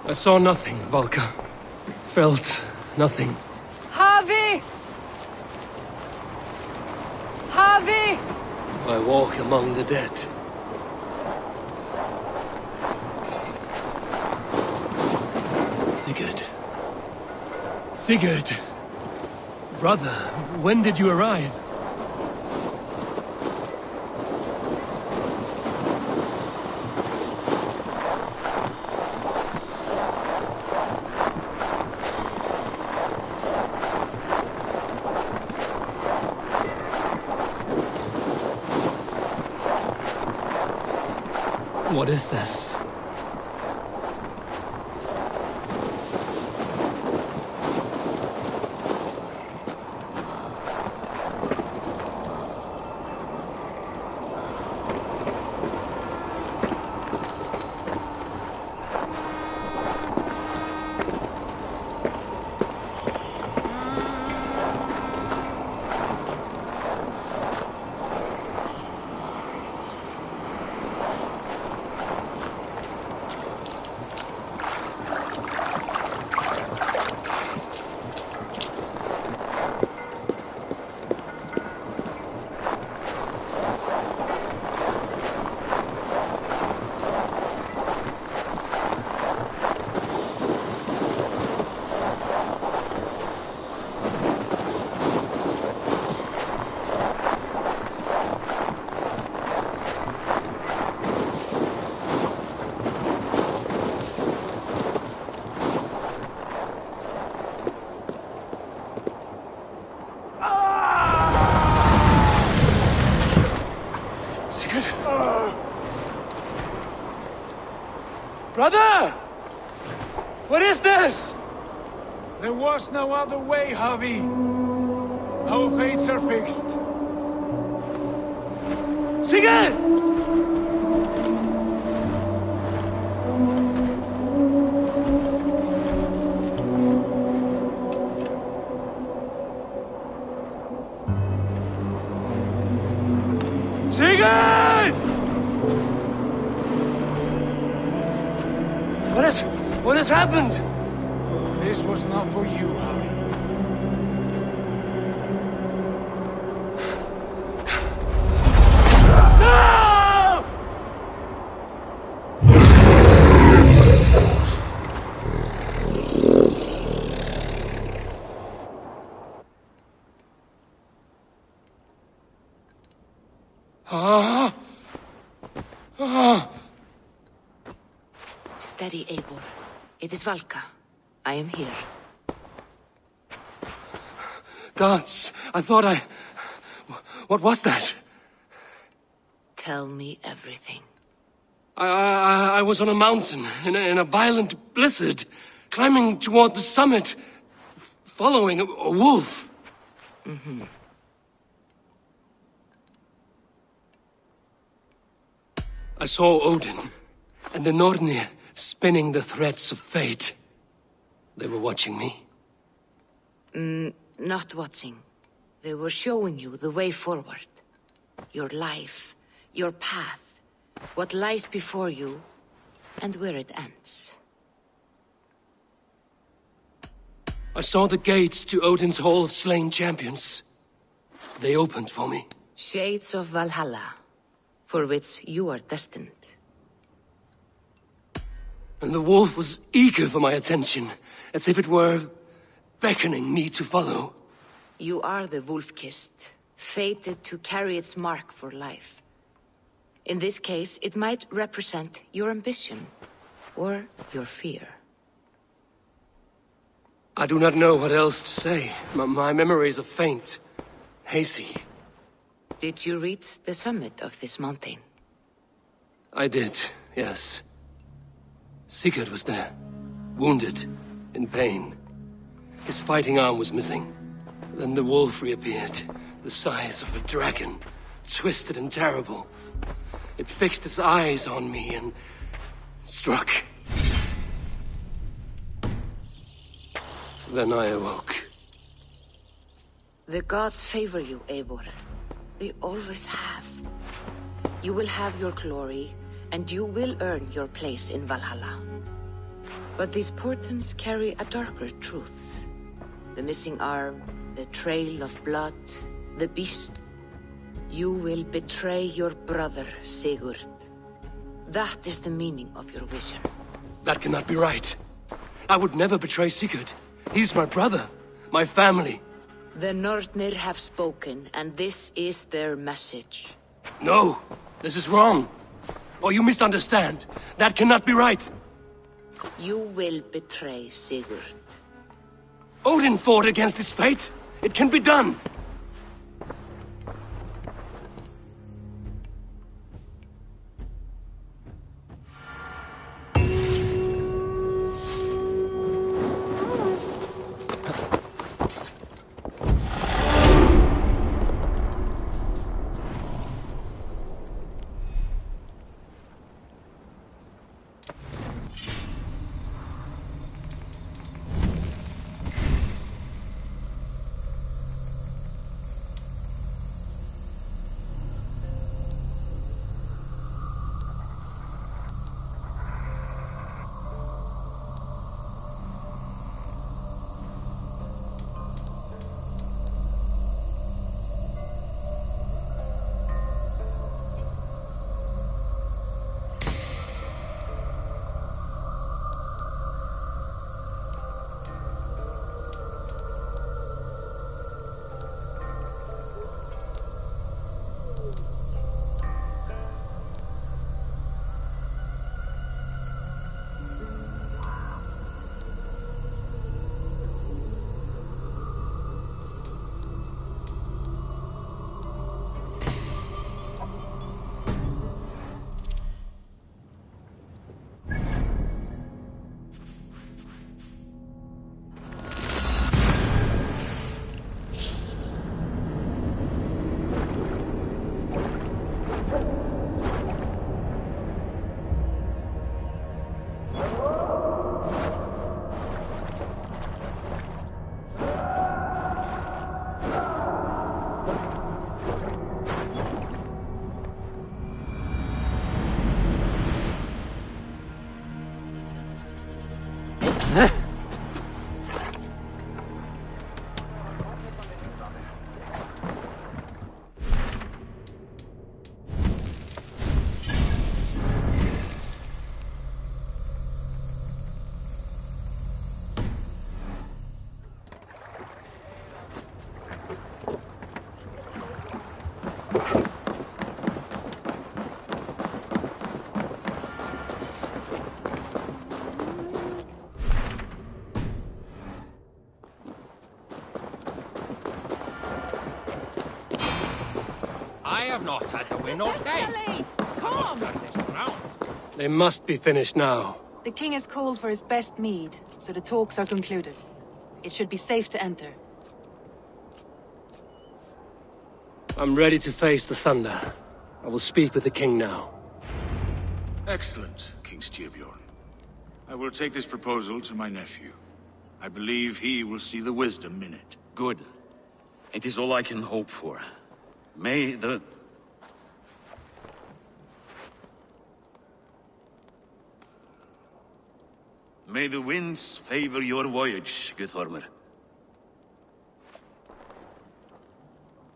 I saw nothing, Valka. Felt nothing. Harvey! Harvey! I walk among the dead. Sigurd. Sigurd! Brother, when did you arrive? What is this? There's no other way, Harvey. Our fates are fixed. Sigurd! Sigurd! What has... what has happened? This was not for you, Harvey. Ah! Ah! Steady, Eivor. It is Valka. I am here. Dance! I thought I... What was that? Tell me everything. I, I, I was on a mountain, in a, in a violent blizzard, climbing toward the summit, f following a, a wolf. Mm-hmm. I saw Odin and the Nornir spinning the threads of fate. They were watching me. Mm, not watching. They were showing you the way forward. Your life, your path, what lies before you, and where it ends. I saw the gates to Odin's Hall of Slain Champions. They opened for me. Shades of Valhalla, for which you are destined. And the wolf was eager for my attention, as if it were beckoning me to follow. You are the wolf-kissed, fated to carry its mark for life. In this case, it might represent your ambition, or your fear. I do not know what else to say. My, my memories are faint, hazy. Did you reach the summit of this mountain? I did, yes. Sigurd was there, wounded, in pain. His fighting arm was missing. Then the wolf reappeared, the size of a dragon, twisted and terrible. It fixed its eyes on me and struck. Then I awoke. The gods favor you, Eivor. They always have. You will have your glory, and you will earn your place in Valhalla. But these portents carry a darker truth. The missing arm, the trail of blood, the beast. You will betray your brother, Sigurd. That is the meaning of your vision. That cannot be right. I would never betray Sigurd. He's my brother, my family. The Nornir have spoken, and this is their message. No, this is wrong. Or you misunderstand. That cannot be right. You will betray Sigurd. Odin fought against his fate. It can be done. not had the win all day. Come. They must be finished now. The king has called for his best mead, so the talks are concluded. It should be safe to enter. I'm ready to face the thunder. I will speak with the king now. Excellent, King Styrbjorn. I will take this proposal to my nephew. I believe he will see the wisdom in it. Good. It is all I can hope for. May the... May the winds favor your voyage, Guthorm.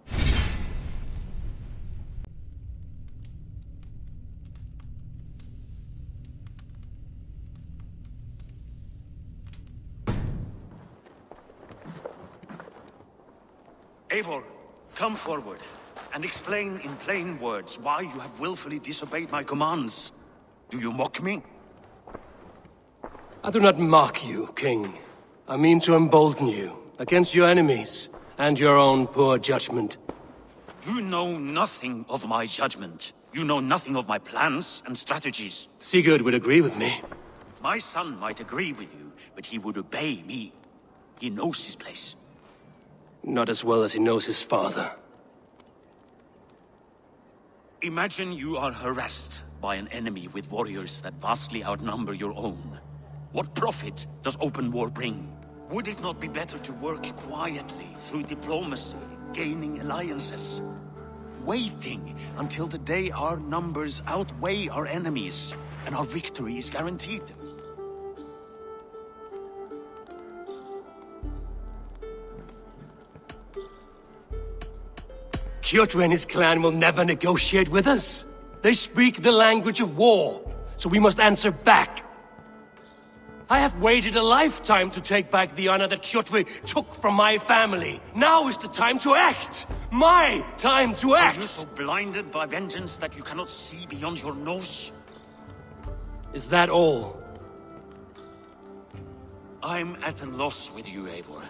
Eivor, come forward and explain in plain words why you have willfully disobeyed my commands. Do you mock me? I do not mock you, King. I mean to embolden you against your enemies and your own poor judgment. You know nothing of my judgment. You know nothing of my plans and strategies. Sigurd would agree with me. My son might agree with you, but he would obey me. He knows his place. Not as well as he knows his father. Imagine you are harassed by an enemy with warriors that vastly outnumber your own. What profit does open war bring? Would it not be better to work quietly through diplomacy, gaining alliances? Waiting until the day our numbers outweigh our enemies and our victory is guaranteed. Kjotve and his clan will never negotiate with us. They speak the language of war, so we must answer back. I have waited a lifetime to take back the honor that Kjotve took from my family. Now is the time to act! My time to act! Are you so blinded by vengeance that you cannot see beyond your nose? Is that all? I'm at a loss with you, Eivor.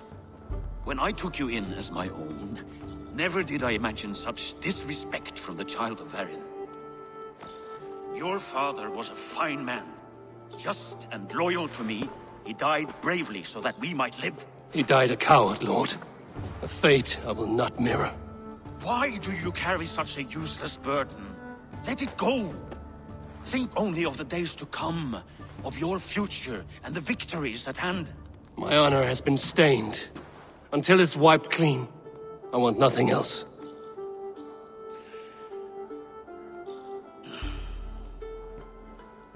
When I took you in as my own, never did I imagine such disrespect from the child of Varin. Your father was a fine man, just and loyal to me. He died bravely so that we might live. He died a coward, Lord. A fate I will not mirror. Why do you carry such a useless burden? Let it go! Think only of the days to come, of your future and the victories at hand. My honor has been stained, until it's wiped clean. I want nothing else.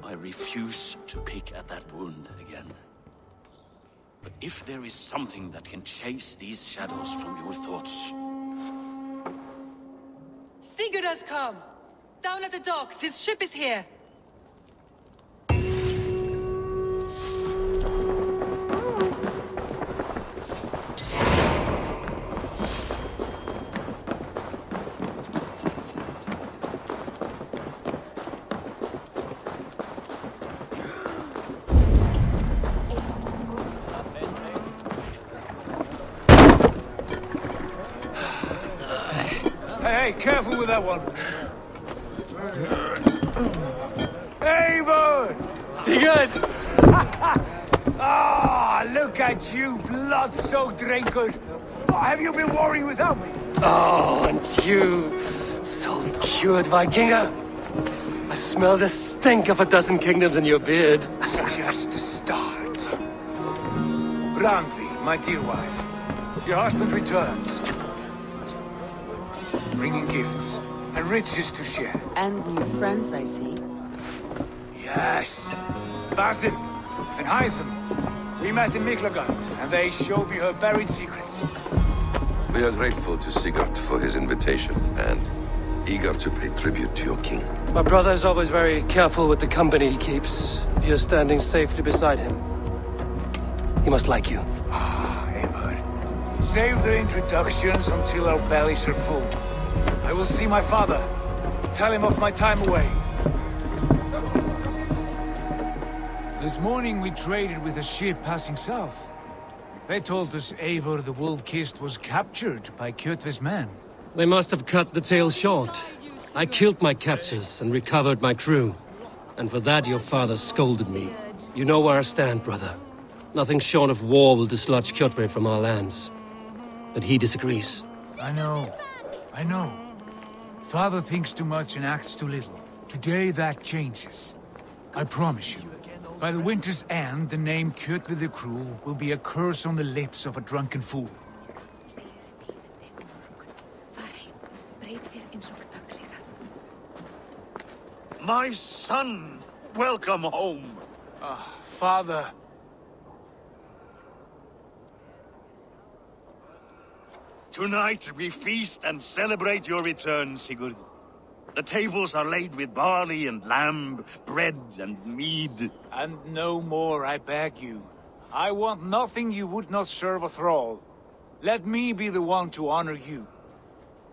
I refuse to pick at that wound again. But if there is something that can chase these shadows from your thoughts... Sigurd has come! Down at the docks, his ship is here! Careful with that one. Eivor! Sigurd! Ah, look at you, blood-soaked drinker. Oh, have you been warring without me? Oh, and you, salt-cured Vikinger. I smell the stink of a dozen kingdoms in your beard. Just a start. Randvi, my dear wife, your husband returns. Bringing gifts and riches to share. And new friends, I see. Yes! Basim and Hytham. We met in Miklagard, and they showed me her buried secrets. We are grateful to Sigurd for his invitation, and eager to pay tribute to your king. My brother is always very careful with the company he keeps. If you're standing safely beside him, he must like you. Ah, Eivor. Save the introductions until our bellies are full. I will see my father. Tell him of my time away. This morning we traded with a ship passing south. They told us Eivor the Wolf-Kissed was captured by Kjotve's men. They must have cut the tale short. I killed my captors and recovered my crew. And for that your father scolded me. You know where I stand, brother. Nothing short of war will dislodge Kjotve from our lands. But he disagrees. I know. I know. Father thinks too much and acts too little. Today that changes. I promise you. By the winter's end, the name Kjotve the Cruel will be a curse on the lips of a drunken fool. My son! Welcome home! Uh, father... Tonight we feast and celebrate your return, Sigurd. The tables are laid with barley and lamb, bread and mead. And no more, I beg you. I want nothing you would not serve a thrall. Let me be the one to honor you.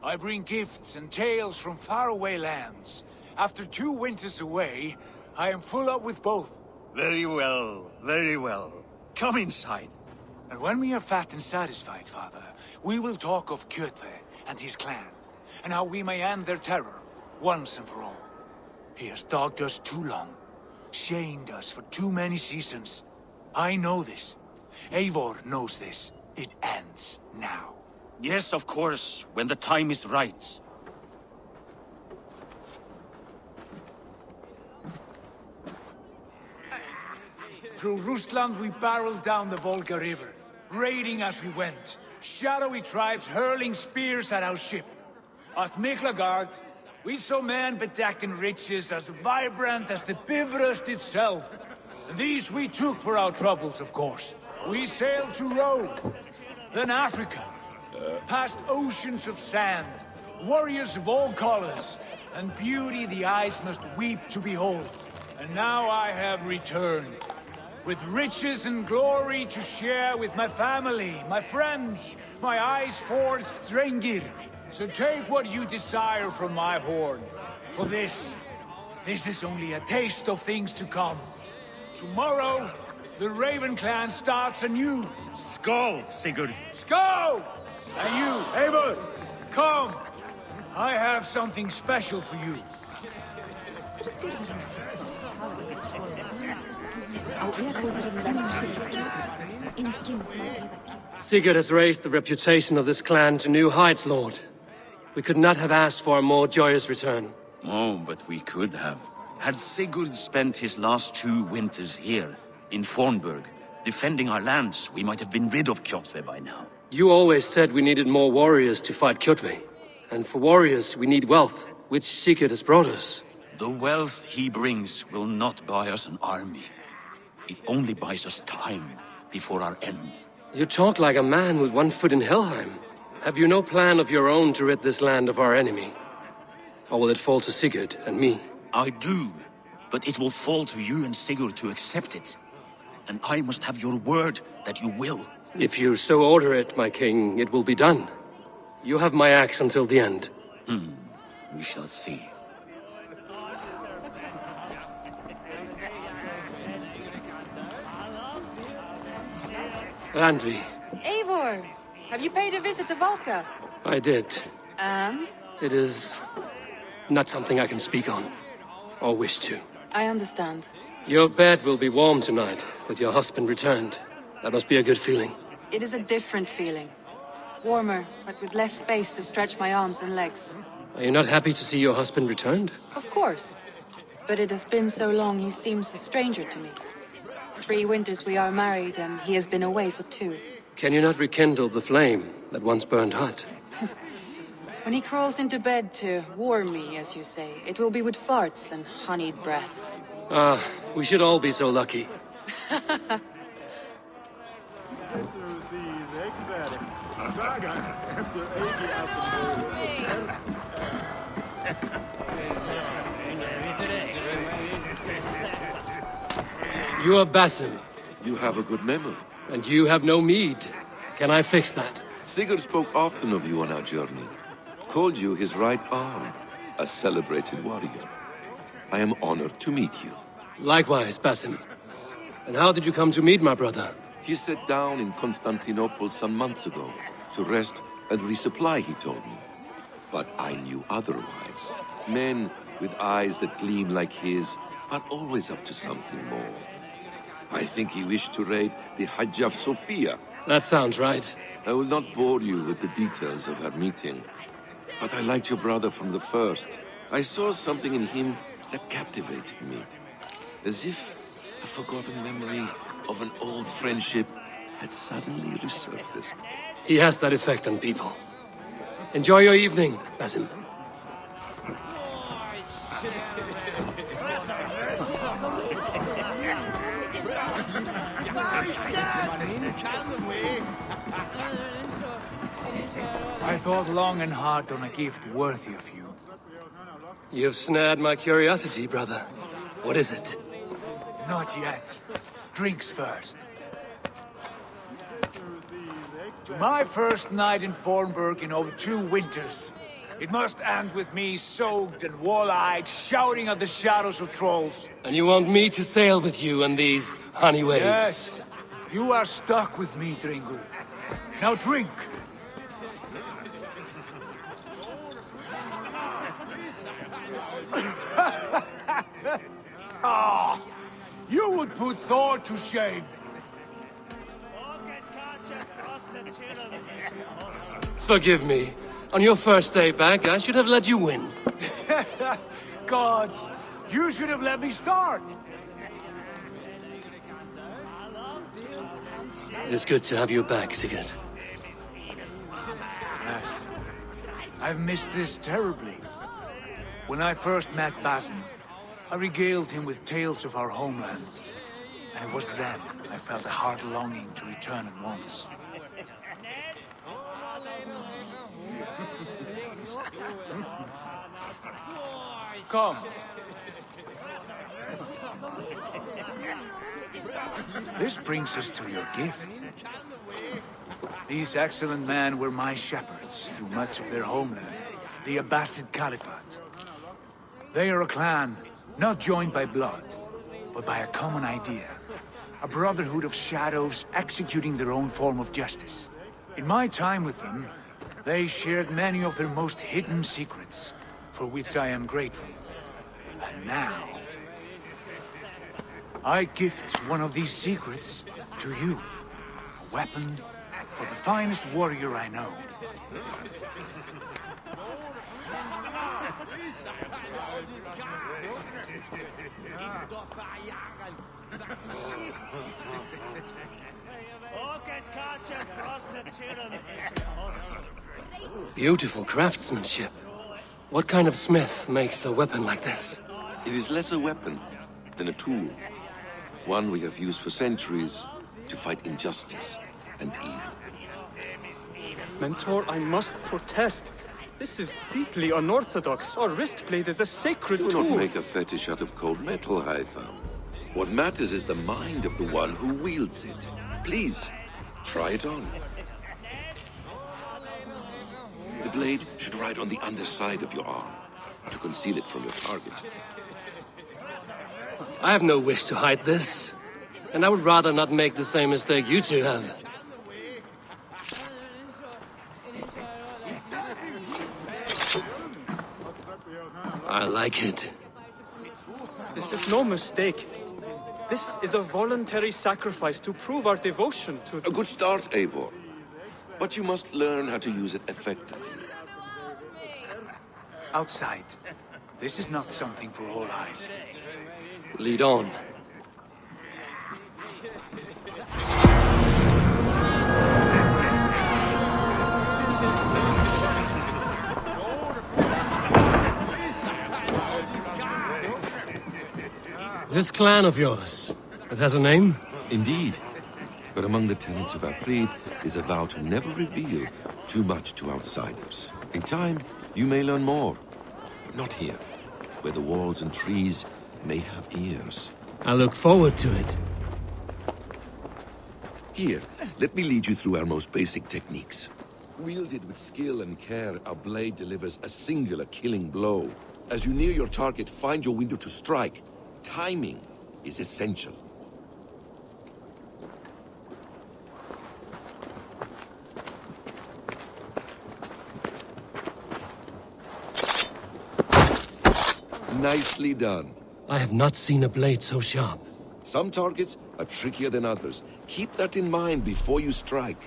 I bring gifts and tales from faraway lands. After two winters away, I am full up with both. Very well, very well. Come inside. And when we are fat and satisfied, father, we will talk of Kjotve and his clan, and how we may end their terror, once and for all. He has dogged us too long, shamed us for too many seasons. I know this. Eivor knows this. It ends now. Yes, of course, when the time is right. Through Rusland we barreled down the Volga River, raiding as we went, shadowy tribes hurling spears at our ship. At Miklagard, we saw men bedecked in riches as vibrant as the Bifrost itself. These we took for our troubles, of course. We sailed to Rome, then Africa, past oceans of sand, warriors of all colors, and beauty the eyes must weep to behold. And now I have returned. With riches and glory to share with my family, my friends, my eyes forged Strengir. So take what you desire from my horn. For this, this is only a taste of things to come. Tomorrow, the Raven Clan starts anew. Skål, Sigurd. Skål! And you, Eivor, come. I have something special for you. Sigurd has raised the reputation of this clan to new heights, Lord. We could not have asked for a more joyous return. Oh, but we could have. Had Sigurd spent his last two winters here, in Fornburg, defending our lands, we might have been rid of Kjotve by now. You always said we needed more warriors to fight Kjotve. And for warriors, we need wealth, which Sigurd has brought us. The wealth he brings will not buy us an army. It only buys us time before our end. You talk like a man with one foot in Helheim. Have you no plan of your own to rid this land of our enemy? Or will it fall to Sigurd and me? I do, but it will fall to you and Sigurd to accept it. And I must have your word that you will. If you so order it, my king, it will be done. You have my axe until the end. Hmm. We shall see. Randvi. Eivor, have you paid a visit to Valka? I did. And? It is not something I can speak on, or wish to. I understand. Your bed will be warm tonight, with your husband returned. That must be a good feeling. It is a different feeling. Warmer, but with less space to stretch my arms and legs. Are you not happy to see your husband returned? Of course. But it has been so long he seems a stranger to me. Three winters we are married, and he has been away for two. Can you not rekindle the flame that once burned hot? When he crawls into bed to warm me, as you say, it will be with farts and honeyed breath. Ah, we should all be so lucky. You are Basim. You have a good memory. And you have no mead. Can I fix that? Sigurd spoke often of you on our journey. Called you his right arm, a celebrated warrior. I am honored to meet you. Likewise, Basim. And how did you come to meet my brother? He sat down in Constantinople some months ago to rest and resupply, he told me. But I knew otherwise. Men with eyes that gleam like his are always up to something more. I think he wished to raid the Hagia Sophia. That sounds right. I will not bore you with the details of our meeting, but I liked your brother from the first. I saw something in him that captivated me, as if a forgotten memory of an old friendship had suddenly resurfaced. He has that effect on people. Enjoy your evening, Basim. I thought long and hard on a gift worthy of you. You've snared my curiosity, brother. What is it? Not yet. Drinks first. To my first night in Fornburg in over two winters. It must end with me soaked and wall-eyed, shouting at the shadows of trolls. And you want me to sail with you on these honey waves? Yes. You are stuck with me, Dringur. Now drink. Ah, oh, you would put Thor to shame. Forgive me. On your first day back, I should have let you win. Gods, you should have let me start. It is good to have you back, Sigurd. Yes. I've missed this terribly. When I first met Basim, I regaled him with tales of our homeland. And it was then I felt a hard longing to return at once. Come. This brings us to your gift. These excellent men were my shepherds through much of their homeland, the Abbasid Caliphate. They are a clan, not joined by blood, but by a common idea. A brotherhood of shadows executing their own form of justice. In my time with them, they shared many of their most hidden secrets, for which I am grateful. And now, I gift one of these secrets to you. A weapon for the finest warrior I know. Beautiful craftsmanship. What kind of smith makes a weapon like this? It is less a weapon than a tool. One we have used for centuries to fight injustice and evil. Mentor, I must protest. This is deeply unorthodox. Our wrist blade is a sacred tool. Do not make a fetish out of cold metal, Hytham. What matters is the mind of the one who wields it. Please, try it on. The blade should ride on the underside of your arm, to conceal it from your target. I have no wish to hide this, and I would rather not make the same mistake you two have. I like it. This is no mistake. This is a voluntary sacrifice to prove our devotion to... A good start, Eivor. But you must learn how to use it effectively. Outside. This is not something for all eyes. Lead on. This clan of yours, it has a name? Indeed. But among the tenets of our creed is a vow to never reveal too much to outsiders. In time, you may learn more, but not here, where the walls and trees may have ears. I look forward to it. Here, let me lead you through our most basic techniques. Wielded with skill and care, our blade delivers a singular killing blow. As you near your target, find your window to strike. Timing is essential. Nicely done. I have not seen a blade so sharp. Some targets are trickier than others. Keep that in mind before you strike.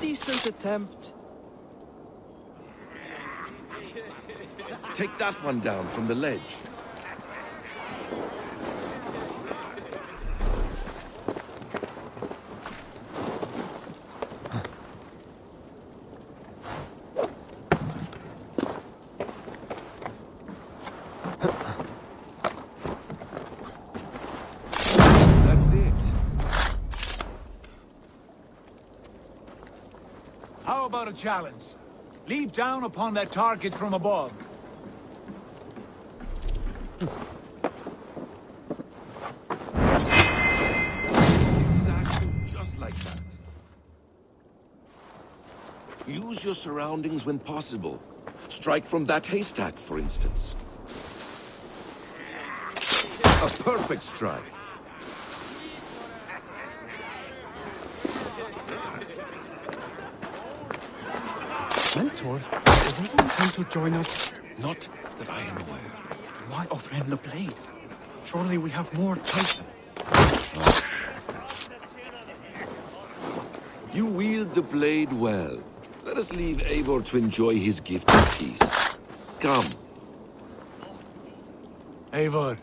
Decent attempt. Take that one down from the ledge. A challenge. Leap down upon that target from above. Exactly, just like that. Use your surroundings when possible. Strike from that haystack, for instance. A perfect strike. Mentor, has anyone come to join us? Not that I am aware. Why offer him the blade? Surely we have more Titan. Oh. You wield the blade well. Let us leave Eivor to enjoy his gift in peace. Come. Eivor,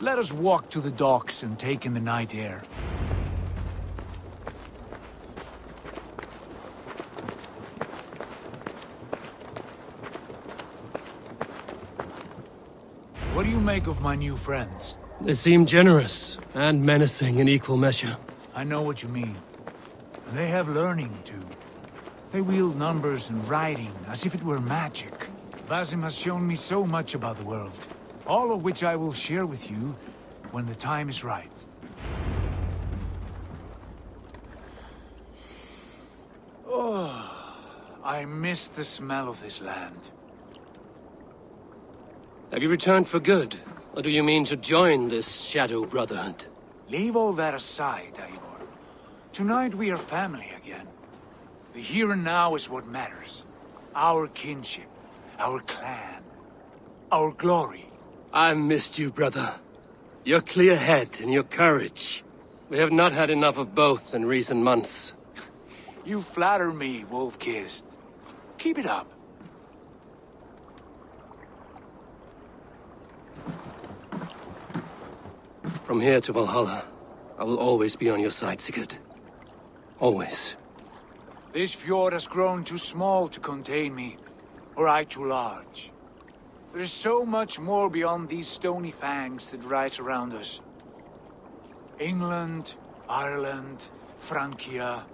let us walk to the docks and take in the night air. What do you make of my new friends? They seem generous and menacing in equal measure. I know what you mean. They have learning, too. They wield numbers and writing as if it were magic. Basim has shown me so much about the world, all of which I will share with you when the time is right. Oh, I miss the smell of this land. Have you returned for good, or do you mean to join this shadow brotherhood? Leave all that aside, Eivor. Tonight we are family again. The here and now is what matters. Our kinship, our clan, our glory. I missed you, brother. Your clear head and your courage. We have not had enough of both in recent months. You flatter me, Wolf-Kissed. Keep it up. From here to Valhalla, I will always be on your side, Sigurd. Always. This fjord has grown too small to contain me, or I too large. There is so much more beyond these stony fangs that rise around us. England, Ireland, Francia,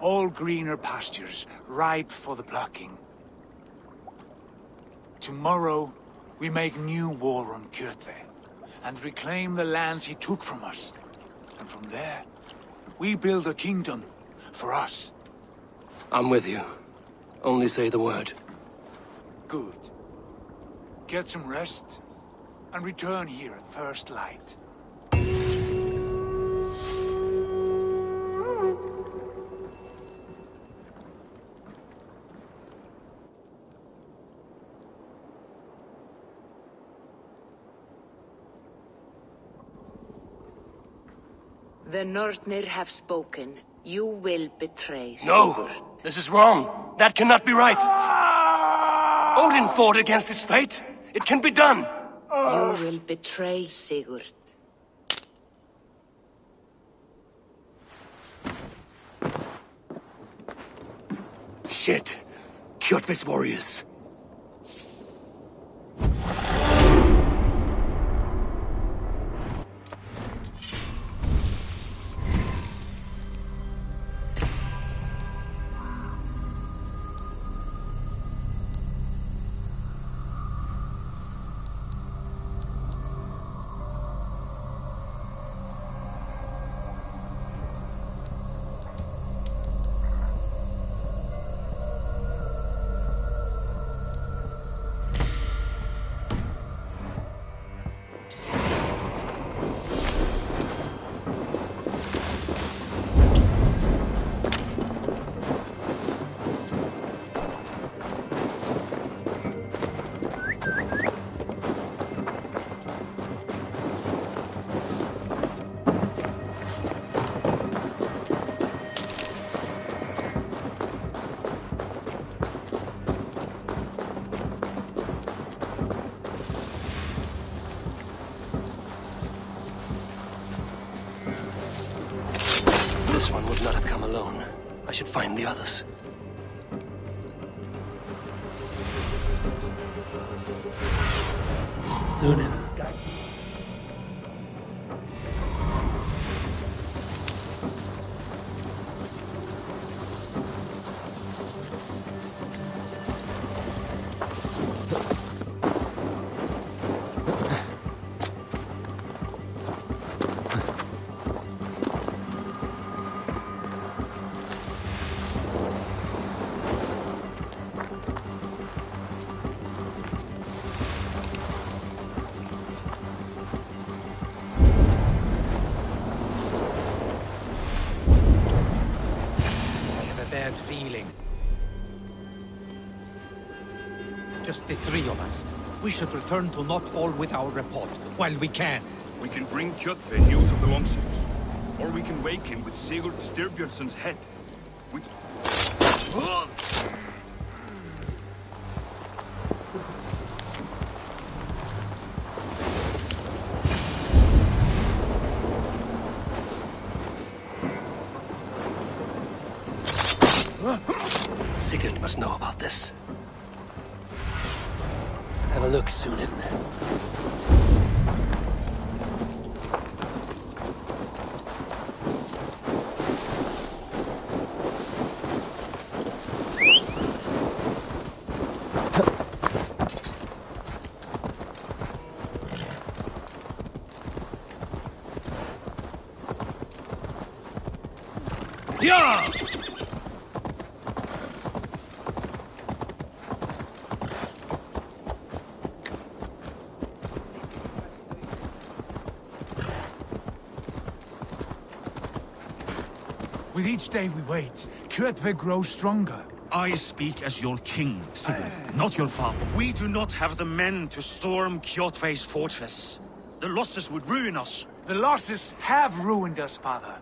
all greener pastures, ripe for the plucking. Tomorrow, we make new war on Kjotve and reclaim the lands he took from us. And from there, we build a kingdom for us. I'm with you. Only say the word. Good. Get some rest, and return here at first light. The Nornir have spoken. You will betray Sigurd. No! This is wrong! That cannot be right! Ah! Odin fought against his fate! It can be done! Ah. You will betray Sigurd. Shit! Kjotve's warriors! I should find the others. Zunin. Just the three of us. We should return to Notfall with our report, while we can. We can bring Kjotve news of the longships, or we can wake him with Sigurd Styrbjornsson's head. We... Sigurd must know about this. Have a look soon in there. With each day we wait, Kjotve grows stronger. I speak as your king, Sigurd, uh, not your father. We do not have the men to storm Kjotve's fortress. The losses would ruin us. The losses have ruined us, father.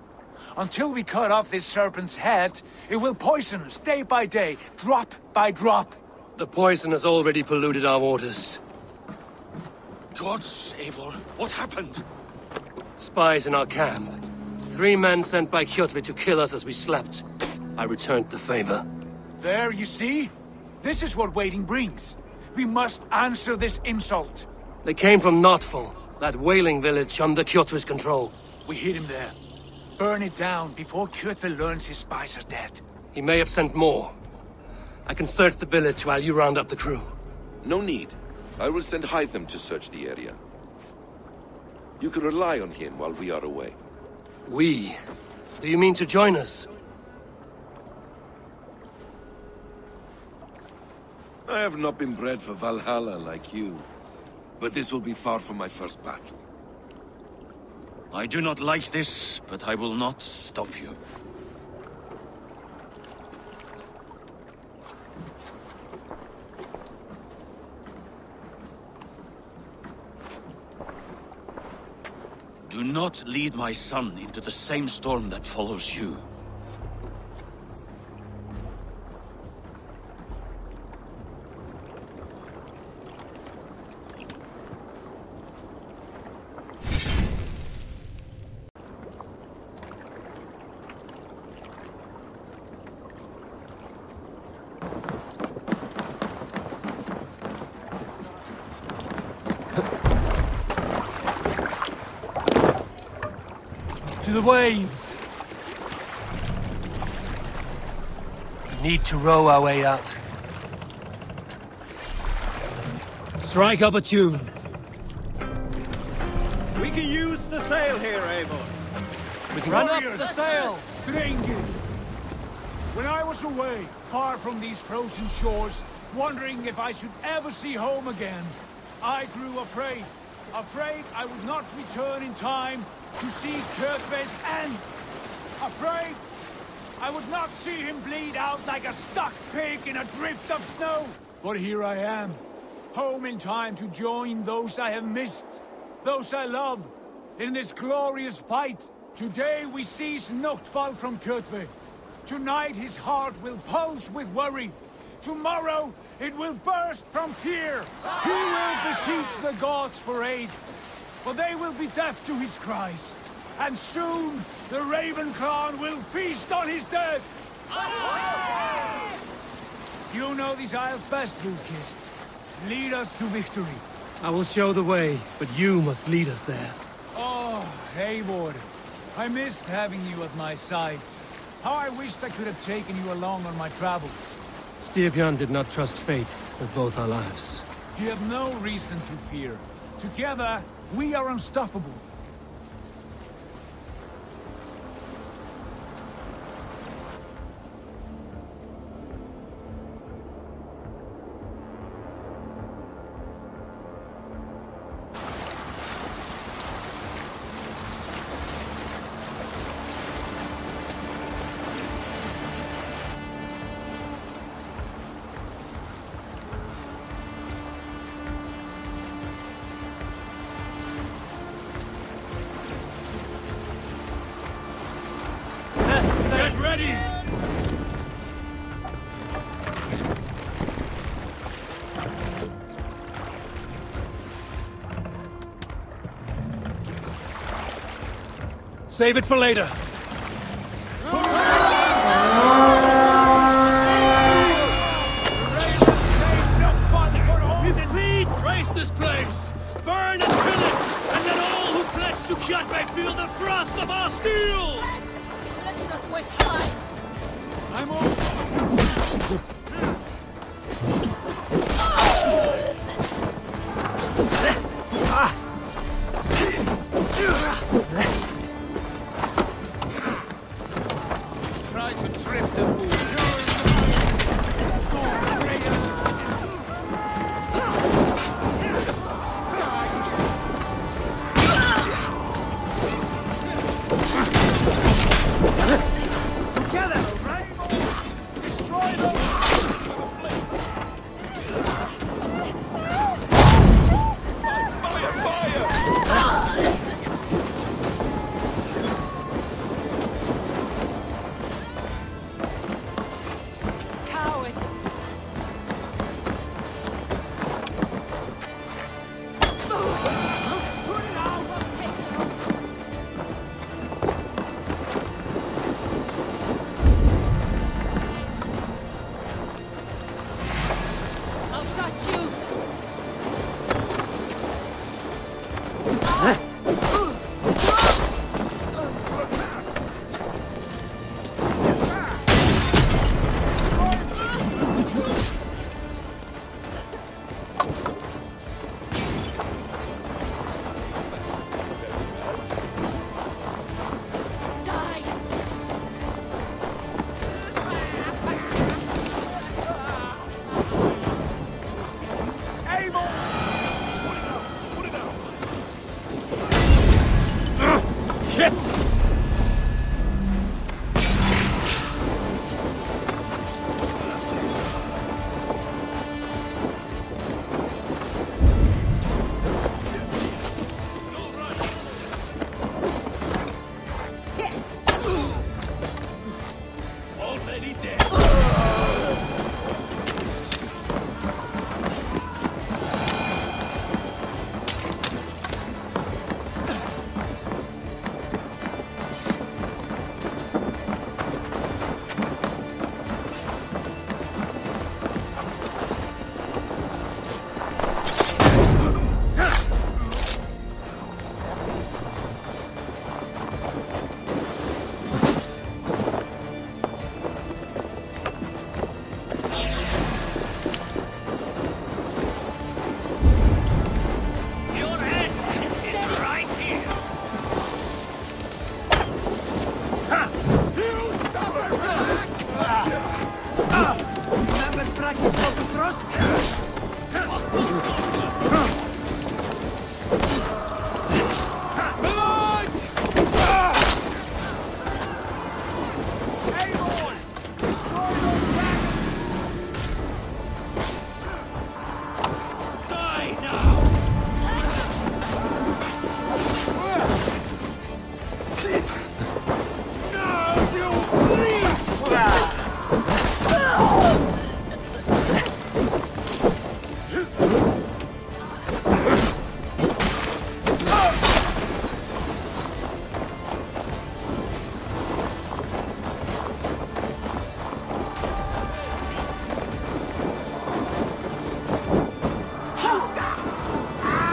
Until we cut off this serpent's head, it will poison us day by day, drop by drop. The poison has already polluted our waters. Gods, Eivor, what happened? Spies in our camp. Three men sent by Kjotve to kill us as we slept. I returned the favor. There, you see? This is what waiting brings. We must answer this insult. They came from Notfall, that whaling village under Kjotve's control. We hid him there. Burn it down before Kjotve learns his spies are dead. He may have sent more. I can search the village while you round up the crew. No need. I will send Hytham to search the area. You can rely on him while we are away. We? Do you mean to join us? I have not been bred for Valhalla like you, but this will be far from my first battle. I do not like this, but I will not stop you. Do not lead my son into the same storm that follows you. To the waves! We need to row our way out. Strike up a tune. We can use the sail here, Eivor. We can run up the sail! Dringin. When I was away, far from these frozen shores, wondering if I should ever see home again, I grew afraid. Afraid I would not return in time to see Kjotve's end. Afraid I would not see him bleed out like a stuck pig in a drift of snow. But here I am, home in time to join those I have missed, those I love, in this glorious fight. Today we seize Notfall from Kjotve. Tonight his heart will pulse with worry. Tomorrow, it will burst from fear! He will beseech the gods for aid, for they will be deaf to his cries. And soon, the Raven Clan will feast on his death! You know these isles best, Gulkist. Lead us to victory. I will show the way, but you must lead us there. Oh, Eivor. I missed having you at my side. How I wished I could have taken you along on my travels. Styrbjorn did not trust fate with both our lives. You have no reason to fear. Together, we are unstoppable. Save it for later. Raise this place! Burn its village! And let all who pledge to Kjotve feel the frost of our steel! Let's not waste time! I'm off!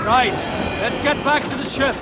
Right, let's get back to the ship.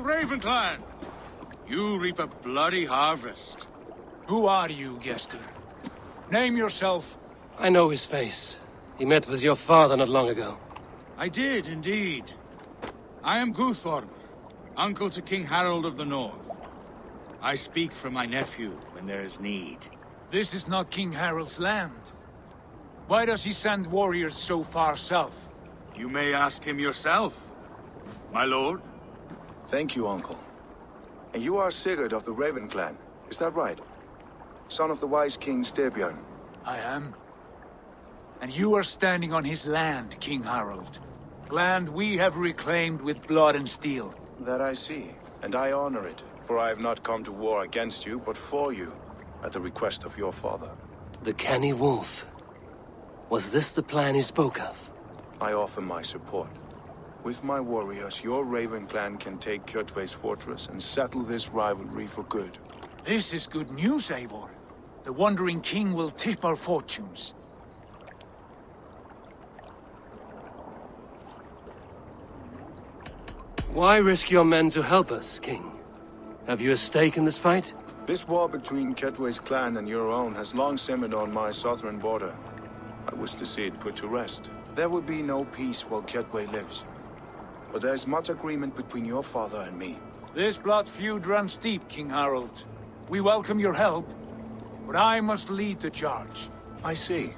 Raven Clan, you reap a bloody harvest. Who are you, Gester? Name yourself. I know his face. He met with your father not long ago. I did, indeed. I am Guthorm, uncle to King Harald of the North. I speak for my nephew when there is need. This is not King Harald's land. Why does he send warriors so far south? You may ask him yourself, my lord. Thank you, uncle. And you are Sigurd of the Raven Clan, is that right? Son of the wise King Styrbjorn. I am. And you are standing on his land, King Harald. Land we have reclaimed with blood and steel. That I see, and I honor it, for I have not come to war against you, but for you, at the request of your father. The canny wolf. Was this the plan he spoke of? I offer my support. With my warriors, your Raven Clan can take Kjotve's fortress and settle this rivalry for good. This is good news, Eivor. The Wandering King will tip our fortunes. Why risk your men to help us, King? Have you a stake in this fight? This war between Kjotve's clan and your own has long simmered on my southern border. I wish to see it put to rest. There will be no peace while Kjotve lives. But there is much agreement between your father and me. This blood feud runs deep, King Harald. We welcome your help, but I must lead the charge. I see.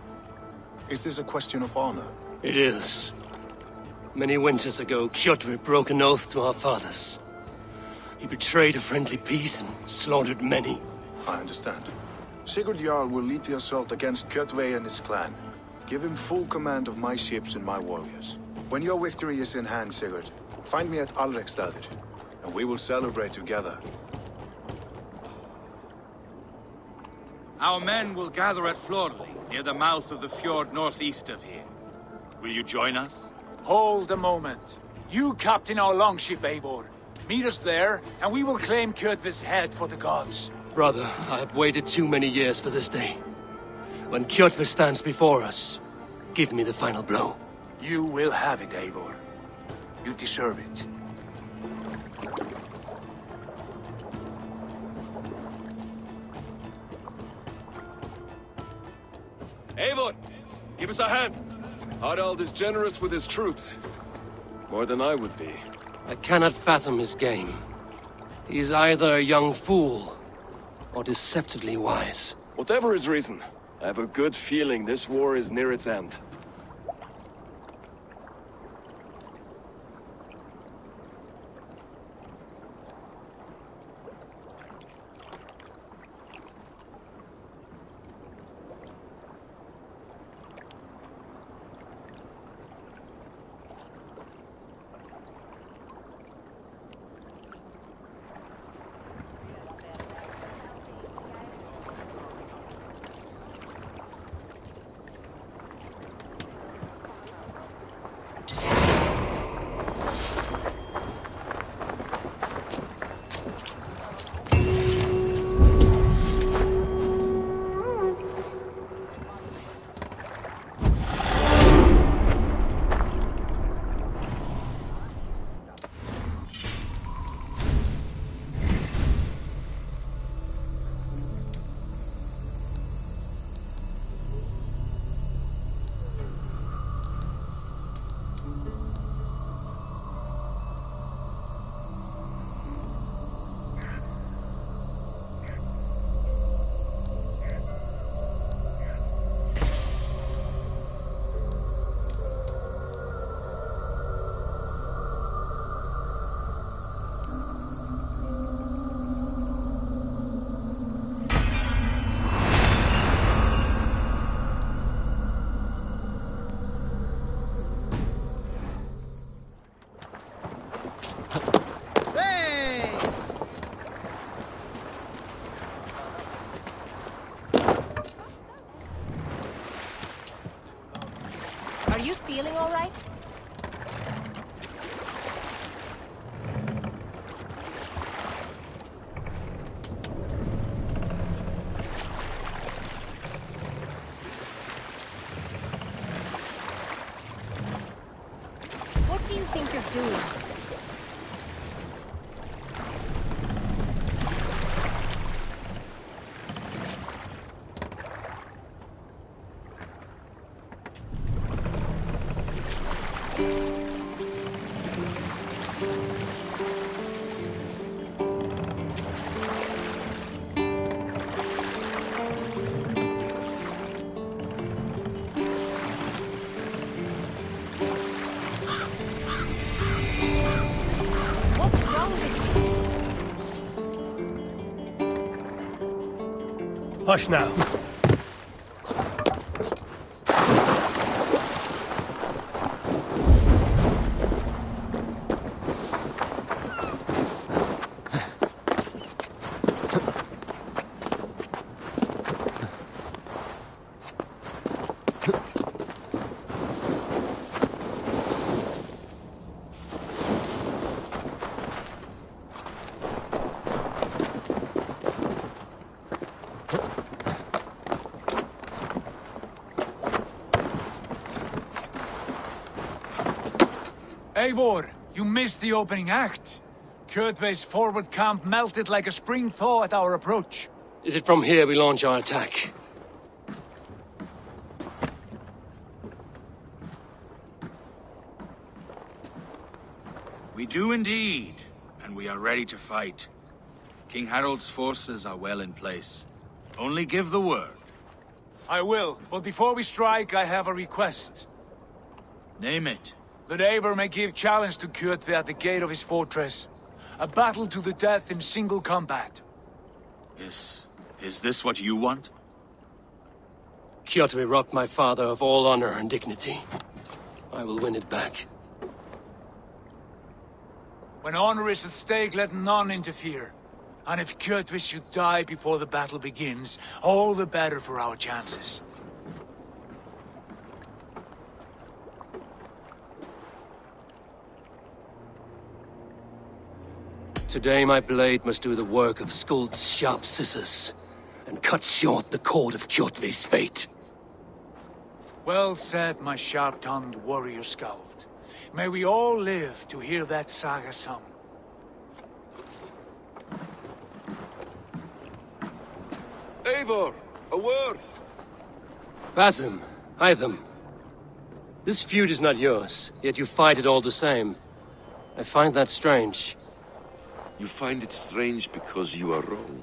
Is this a question of honor? It is. Many winters ago, Kjotve broke an oath to our fathers. He betrayed a friendly peace and slaughtered many. I understand. Sigurd Jarl will lead the assault against Kjotve and his clan. Give him full command of my ships and my warriors. When your victory is in hand, Sigurd, find me at Alrekstad, and we will celebrate together. Our men will gather at Florli, near the mouth of the fjord northeast of here. Will you join us? Hold a moment. You captain our longship, Eivor. Meet us there, and we will claim Kjotve's head for the gods. Brother, I have waited too many years for this day. When Kjotve stands before us, give me the final blow. You will have it, Eivor. You deserve it. Eivor, give us a hand. Harald is generous with his troops. More than I would be. I cannot fathom his game. He is either a young fool, or deceptively wise. Whatever his reason, I have a good feeling this war is near its end. Are you feeling all right? What do you think you're doing? Hush now. Eivor, you missed the opening act. Kjotve's forward camp melted like a spring thaw at our approach. Is it from here we launch our attack? We do indeed, and we are ready to fight. King Harald's forces are well in place. Only give the word. I will, but before we strike, I have a request. Name it. That Eivor may give challenge to Kjotve at the gate of his fortress. A battle to the death in single combat. Is... is this what you want? Kjotve robbed my father of all honor and dignity. I will win it back. When honor is at stake, let none interfere. And if Kjotve should die before the battle begins, all the better for our chances. Today my blade must do the work of Skuld's sharp scissors, and cut short the cord of Kjotve's fate. Well said, my sharp-tongued warrior Skald. May we all live to hear that saga sung. Eivor, a word! Basim, Hytham. This feud is not yours, yet you fight it all the same. I find that strange. You find it strange because you are wrong.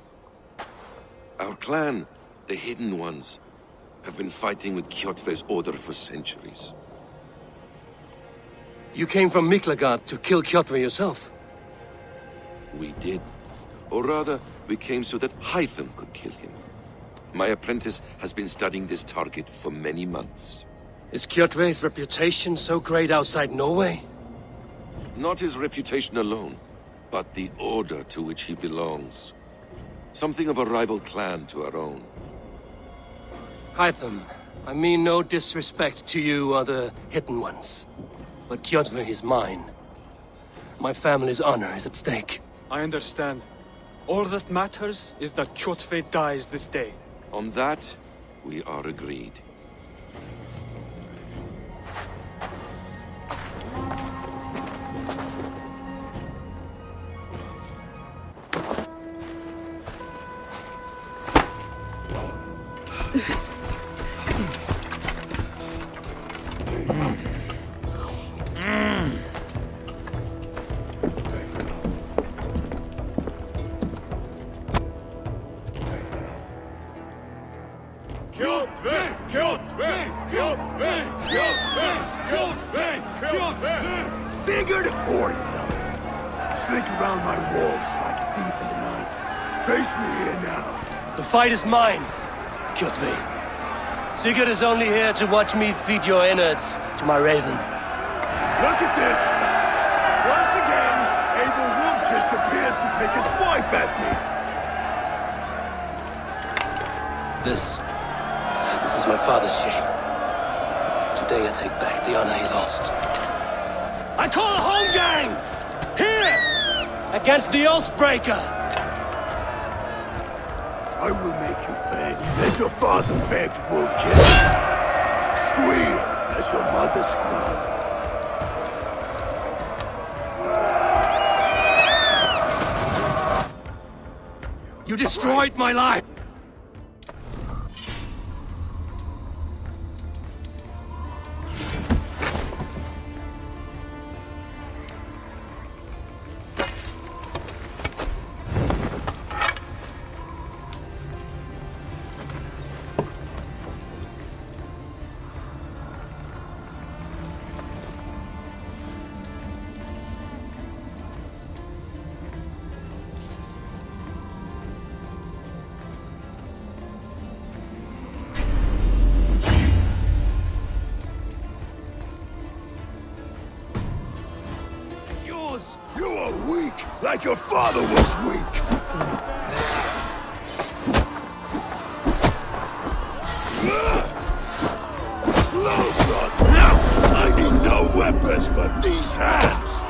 Our clan, the Hidden Ones, have been fighting with Kjotve's order for centuries. You came from Miklagard to kill Kjotve yourself? We did. Or rather, we came so that Hytham could kill him. My apprentice has been studying this target for many months. Is Kjotve's reputation so great outside Norway? Not his reputation alone, but the order to which he belongs. Something of a rival clan to our own. Hytham, I mean no disrespect to you or the Hidden Ones, but Kjotve is mine. My family's honor is at stake. I understand. All that matters is that Kjotve dies this day. On that, we are agreed. Sigurd whoresome! Sneak around my walls like a thief in the night. Face me here now. The fight is mine, Kjotve. Sigurd is only here to watch me feed your innards to my raven. Look at this! Once again, Abel Wolfkist appears to take a swipe at me. This... This is my father's shame. Today I take back the honor he lost. I call a home gang! Here! Against the Oathbreaker! I will make you beg, as your father begged, Wolfkid. Squeal, as your mother squealed. You destroyed my life! Like your father was weak! Blowblood! I need no weapons but these hands!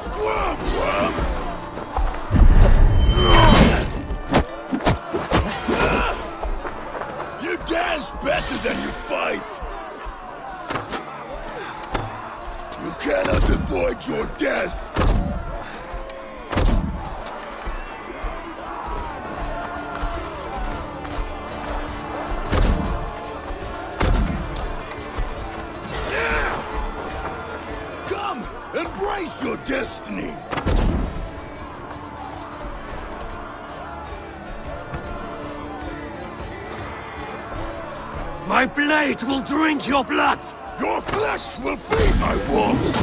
Squirm, worm! You dance better than you fight! You cannot avoid your death! Now! Come, embrace your destiny! My blade will drink your blood! Your flesh will feed my wolves!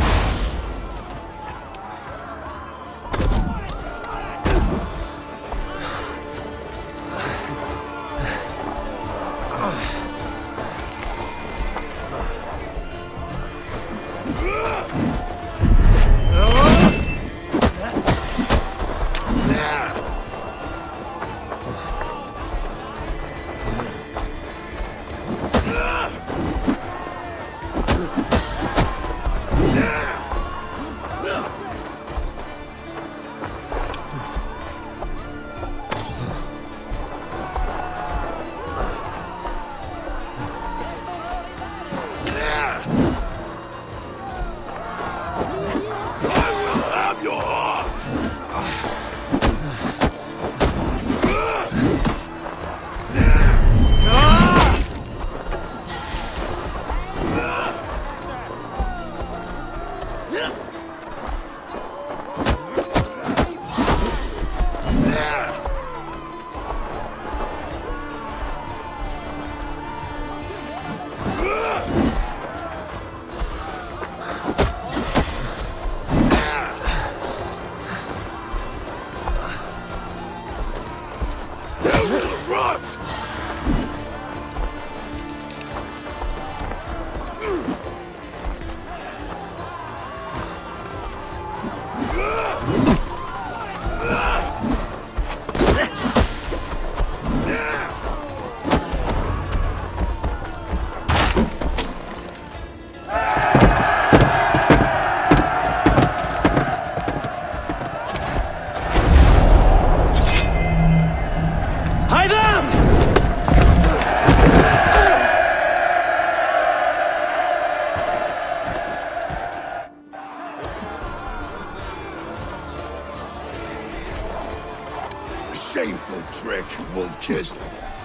kissed.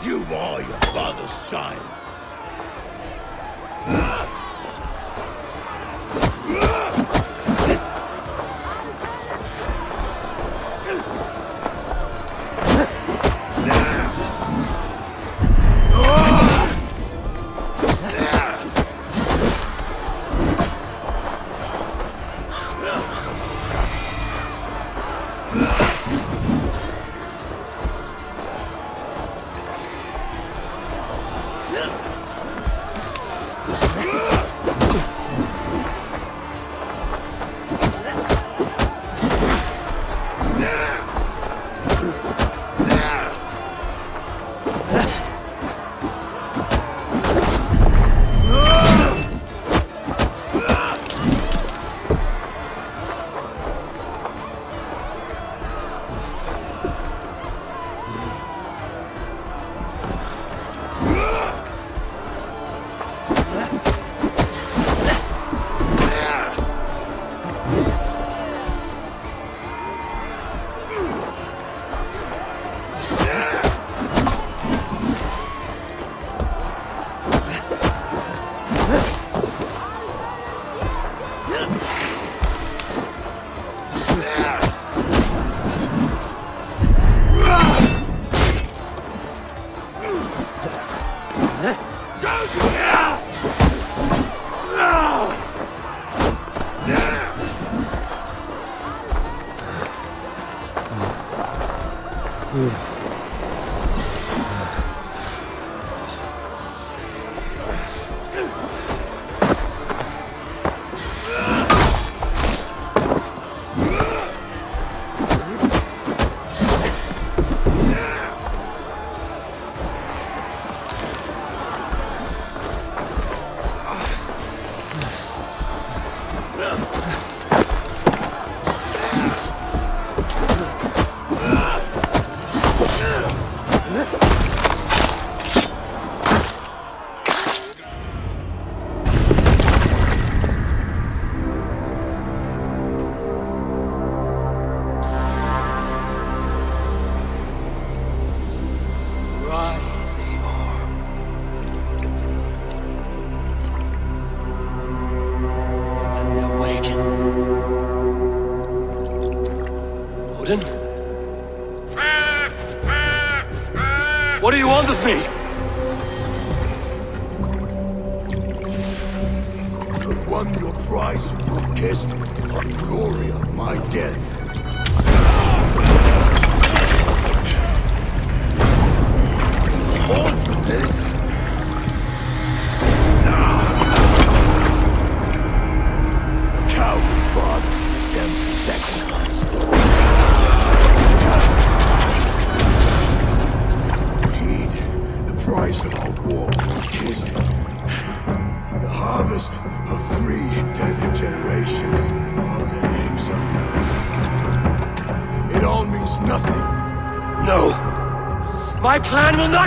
You are your father's child.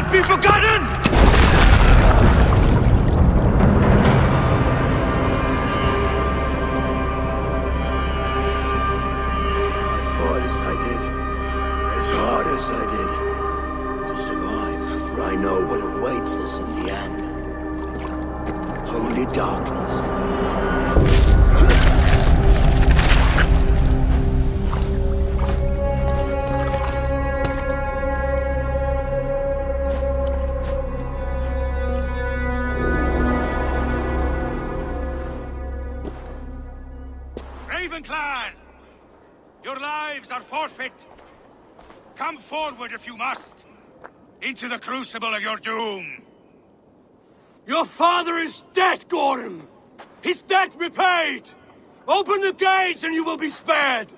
Be forgotten! As hard as I did, as hard as I did, to survive, for I know what awaits us in the end. Only darkness. Come forward if you must, into the crucible of your doom. Your father is dead, Gorm. His debt repaid. Open the gates and you will be spared.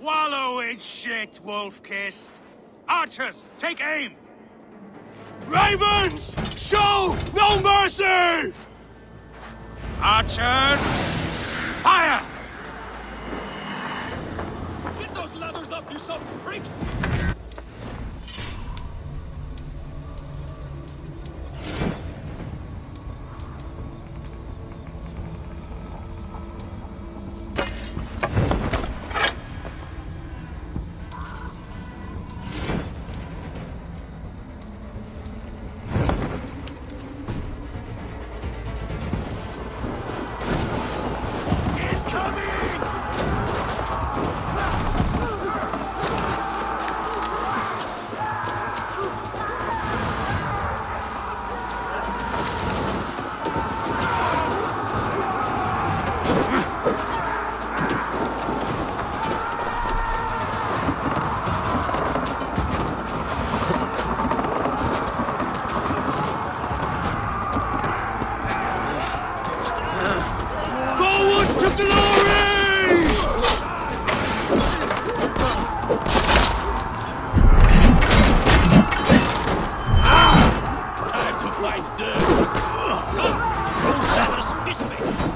Wallow in shit, wolf-kissed. Archers, take aim. Ravens, show no mercy! Archers, fire! Up, you soft freaks! fight dirt. Come, old Seidr's fishman. No,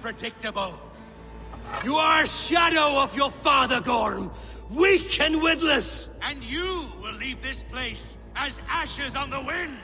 Predictable. You are shadow of your father, Gorm, weak and witless. And you will leave this place as ashes on the wind.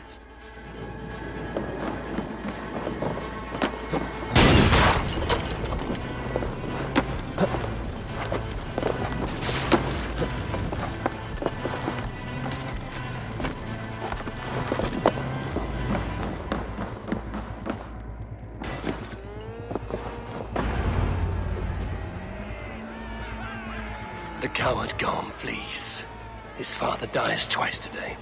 Dies twice today.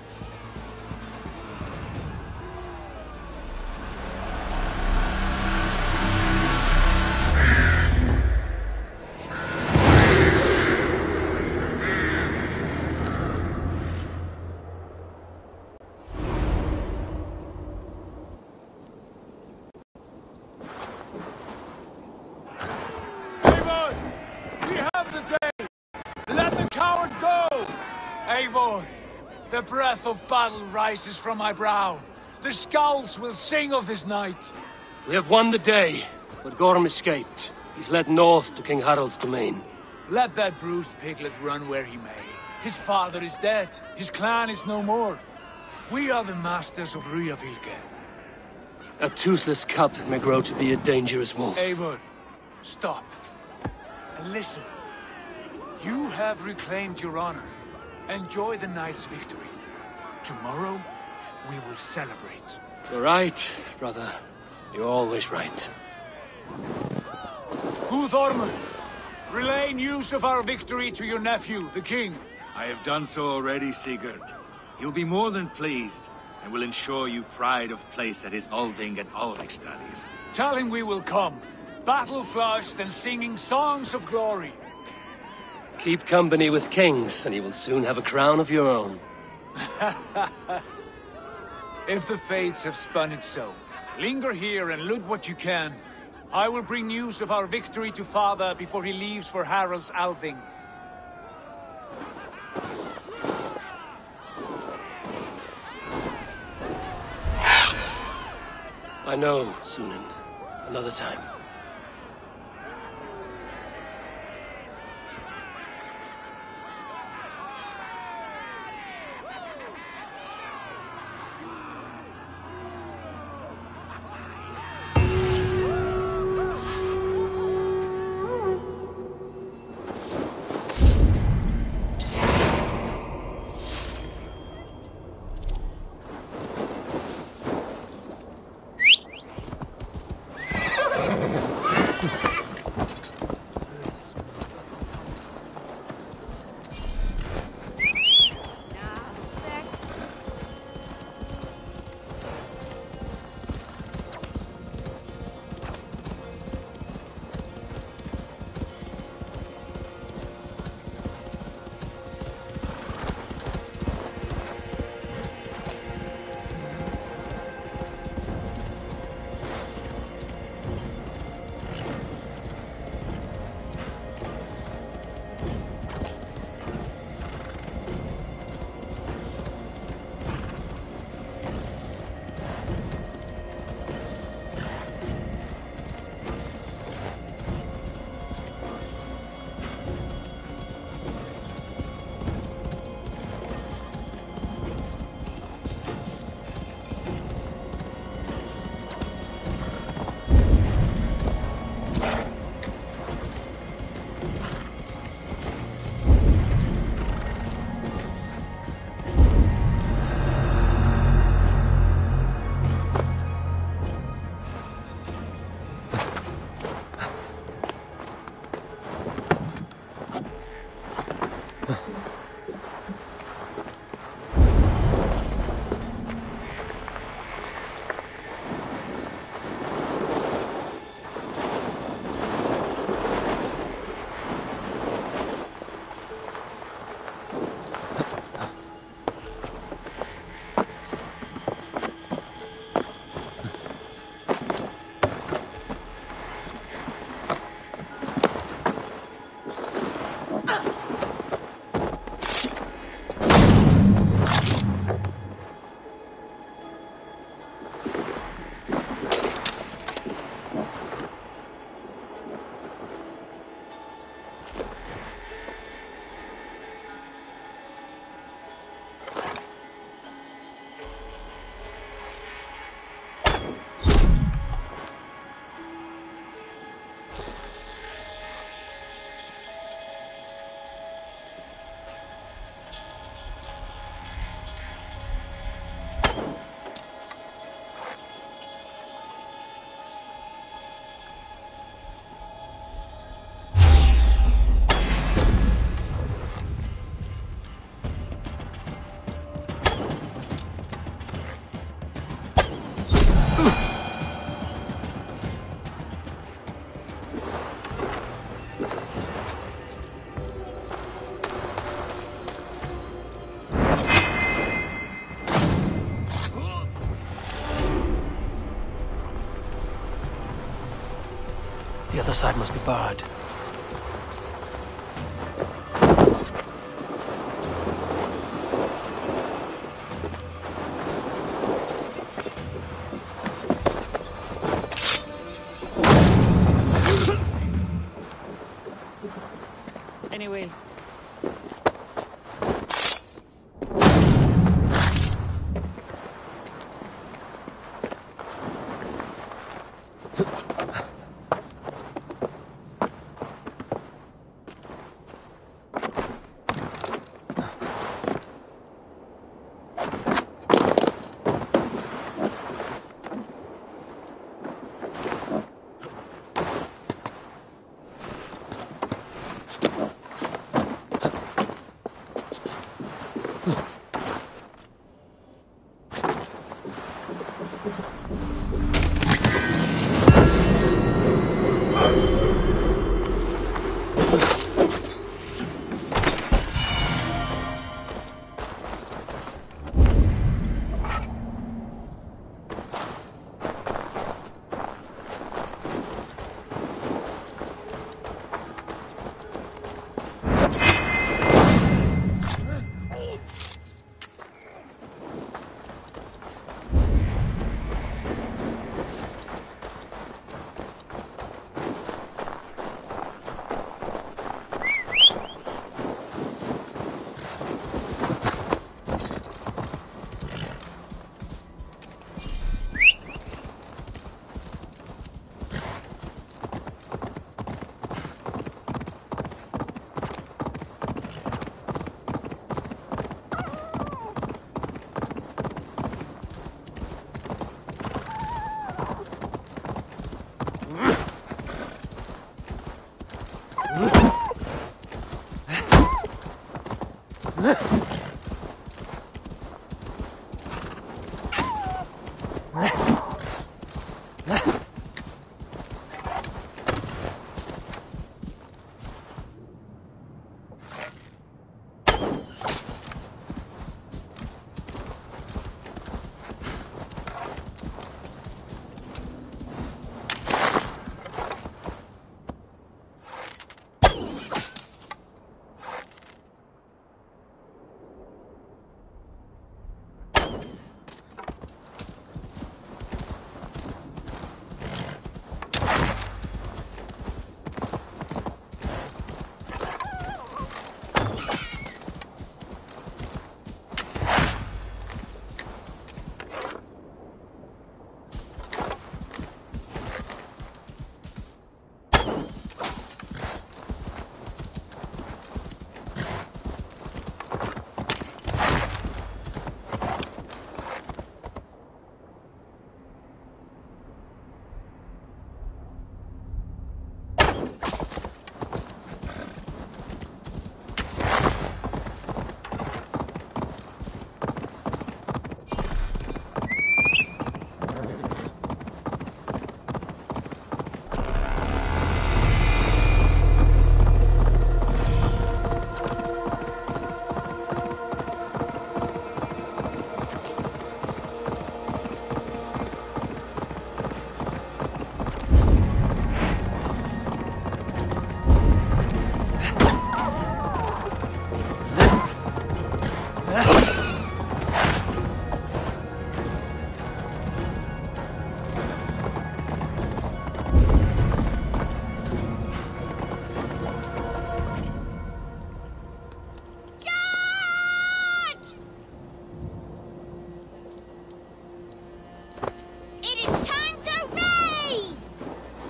Eivor! We have the day! Let the coward go! Eivor! The breath of battle rises from my brow. The skulls will sing of this night. We have won the day, but Gorm escaped. He fled north to King Harald's domain. Let that bruised piglet run where he may. His father is dead. His clan is no more. We are the masters of Ruyavilke. A toothless cub may grow to be a dangerous wolf. Eivor, stop. And listen. You have reclaimed your honor. Enjoy the night's victory. Tomorrow, we will celebrate. You're right, brother. You're always right. Guthorm, relay news of our victory to your nephew, the king. I have done so already, Sigurd. He'll be more than pleased, and will ensure you pride of place at his Althing at Alrekstad. Tell him we will come, battle flushed and singing songs of glory. Keep company with kings, and you will soon have a crown of your own. If the fates have spun it so, linger here and loot what you can. I will bring news of our victory to father before he leaves for Harald's Althing. I know, Sunan. Another time. The other side must be barred. Anyway.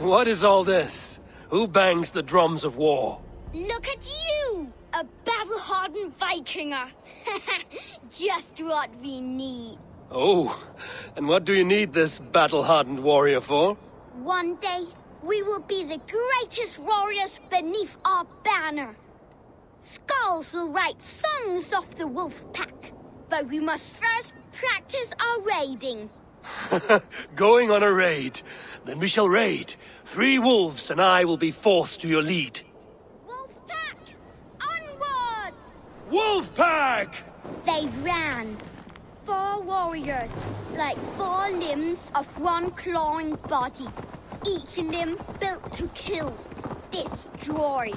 What is all this? Who bangs the drums of war? Look at you! A battle-hardened Vikinger! Just what we need. Oh, and what do you need this battle-hardened warrior for? One day, we will be the greatest warriors beneath our banner. Skulls will write songs of the wolf pack, but we must first practice our raiding. Going on a raid. Then we shall raid. Three wolves and I will be forced to your lead. Wolf pack! Onwards! Wolf pack! They ran. Four warriors, like four limbs of one clawing body. Each of them built to kill. Destroy.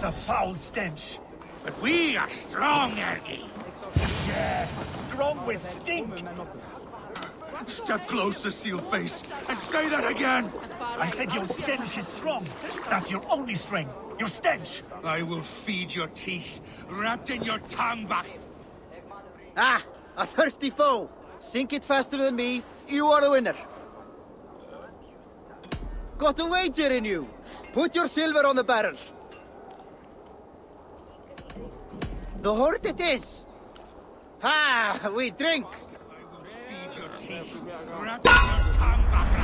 A foul stench. But we are strong, Ergi. Yes, strong with stink. Step closer, seal face, and say that again. I said your stench is strong. That's your only strength. You stench! I will feed your teeth, wrapped in your tongue back! Ah! A thirsty foe! Sink it faster than me, you are the winner! Got a wager in you! Put your silver on the barrel! The horde it is! Ha! We drink! I will feed your teeth, wrapped in your tongue back!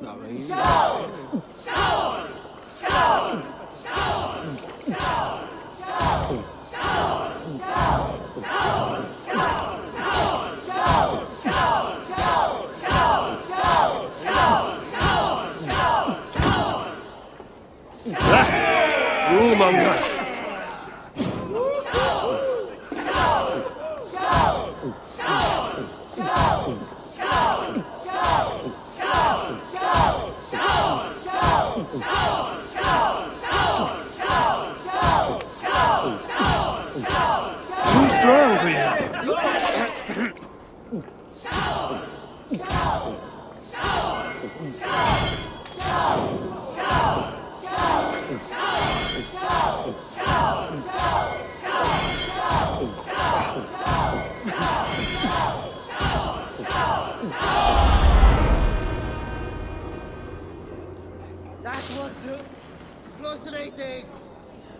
Skål! Skål! Skål! Skål! Skål! Skål! Skål! Skål! Skål!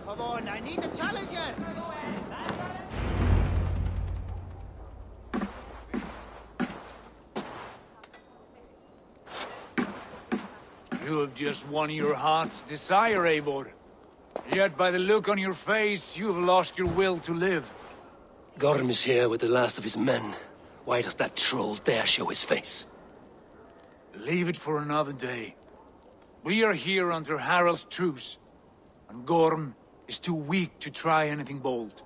Come on, I need a challenger! You have just won your heart's desire, Eivor. Yet by the look on your face, you have lost your will to live. Gorm is here with the last of his men. Why does that troll dare show his face? Leave it for another day. We are here under Harald's truce. And Gorm is too weak to try anything bold.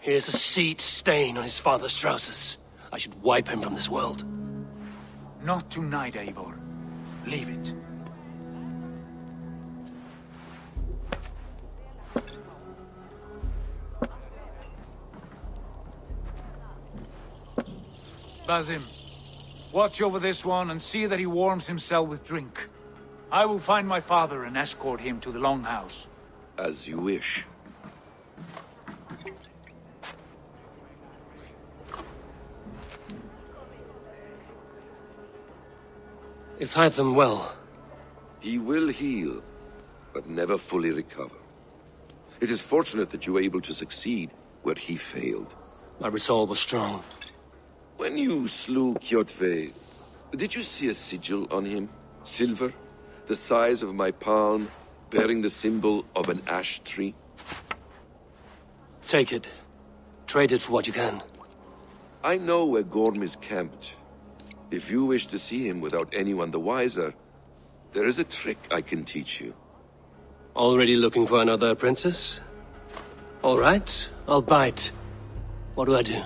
Here's a seed stain on his father's trousers. I should wipe him from this world. Not tonight, Eivor. Leave it. Basim, watch over this one and see that he warms himself with drink. I will find my father and escort him to the Longhouse. As you wish. Is Hytham well? He will heal, but never fully recover. It is fortunate that you were able to succeed where he failed. My resolve was strong. When you slew Kjotve, did you see a sigil on him? Silver? The size of my palm, bearing the symbol of an ash tree. Take it. Trade it for what you can. I know where Gorm is camped. If you wish to see him without anyone the wiser, there is a trick I can teach you. Already looking for another apprentice? All right, I'll bite. What do I do?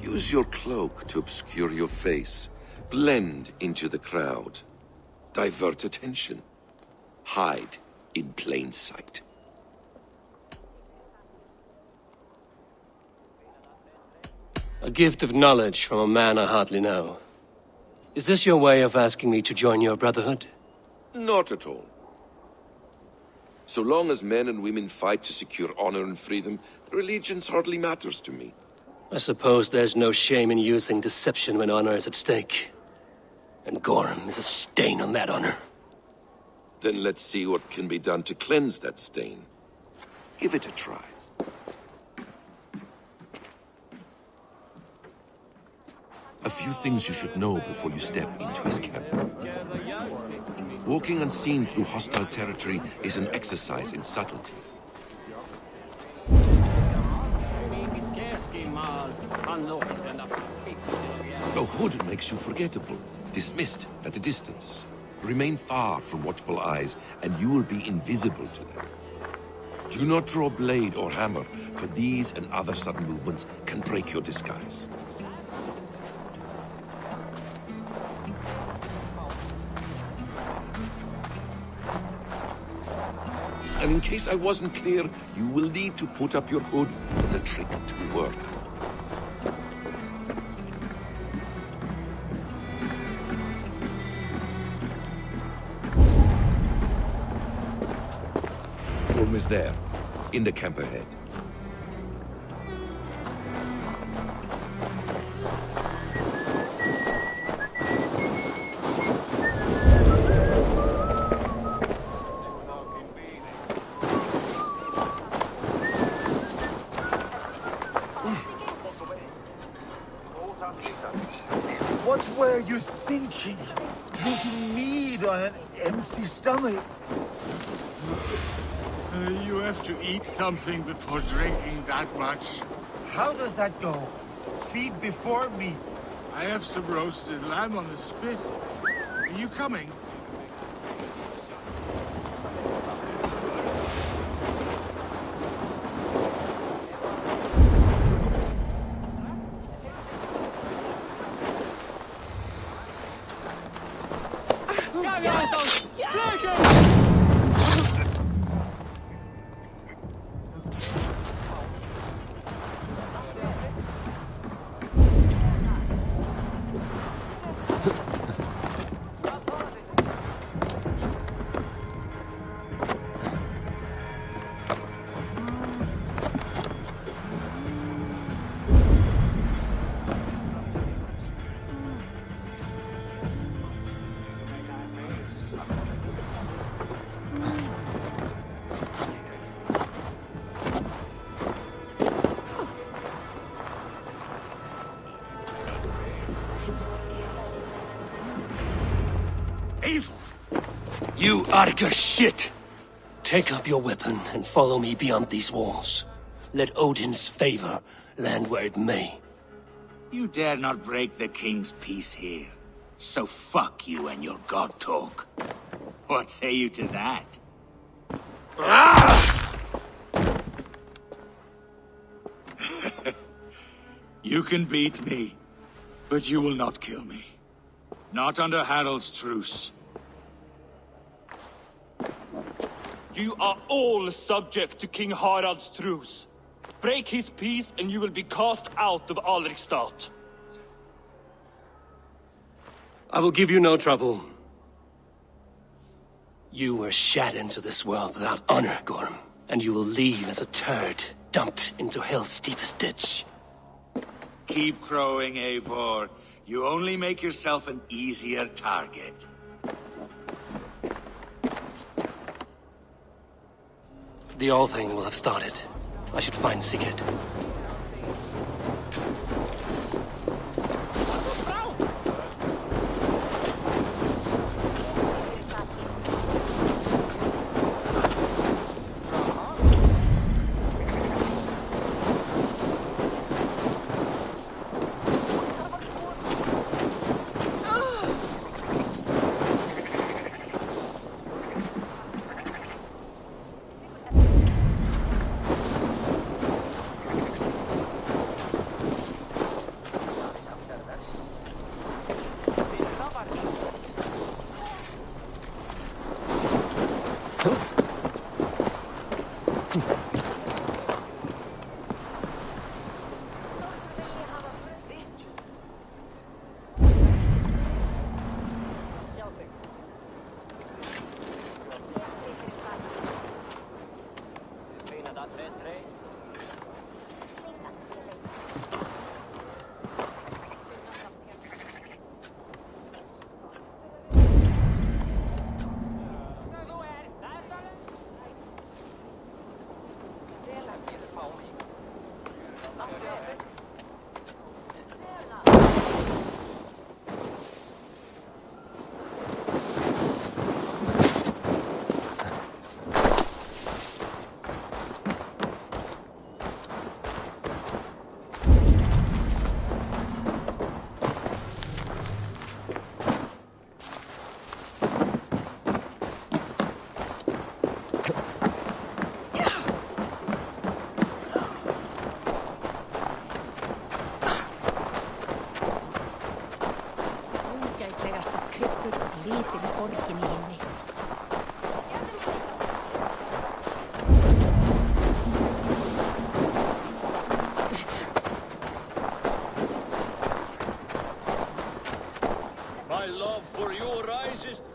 Use your cloak to obscure your face. Blend into the crowd. Divert attention. Hide in plain sight. A gift of knowledge from a man I hardly know. Is this your way of asking me to join your brotherhood? Not at all. So long as men and women fight to secure honor and freedom, their allegiance hardly matters to me. I suppose there's no shame in using deception when honor is at stake. And Gorm is a stain on that honor. Then let's see what can be done to cleanse that stain. Give it a try. A few things you should know before you step into his camp. Walking unseen through hostile territory is an exercise in subtlety. The hood makes you forgettable, dismissed at a distance. Remain far from watchful eyes, and you will be invisible to them. Do not draw blade or hammer, for these and other sudden movements can break your disguise. And in case I wasn't clear, you will need to put up your hood for the trick to work. Guthorm is there, in the camp ahead. Something before drinking that much. How does that go? Feed before meat. I have some roasted lamb on the spit. Are you coming? You Arka shit! Take up your weapon and follow me beyond these walls. Let Odin's favor land where it may. You dare not break the king's peace here. So fuck you and your god talk. What say you to that? Ah! You can beat me, but you will not kill me. Not under Harald's truce. You are all subject to King Harald's truce. Break his peace and you will be cast out of Alrekstad. I will give you no trouble. You were shat into this world without honor, Gorm, and you will leave as a turd dumped into hell's deepest ditch. Keep crowing, Eivor. You only make yourself an easier target. The All-Thing will have started. I should find Sigurd.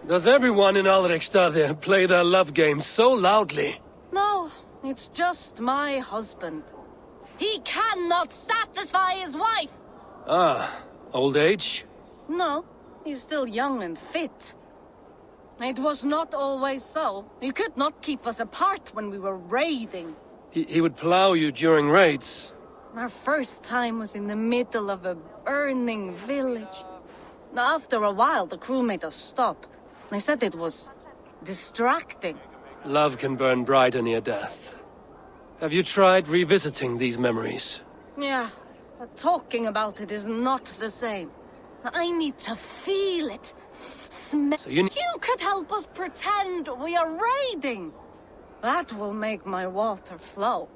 Does everyone in Alrekstad play their love game so loudly? No, It's just my husband. He cannot satisfy his wife! Ah, old age? No, he's still young and fit. It was not always so. He could not keep us apart when we were raiding. He, he would plow you during raids. Our first time was in the middle of a burning village. After a while, the crew made us stop. They said it was distracting. Love can burn bright on your death. Have you tried revisiting these memories? Yeah, but talking about it is not the same. I need to feel it. Smell. So you, you could help us pretend we are raiding. That will make my water flow.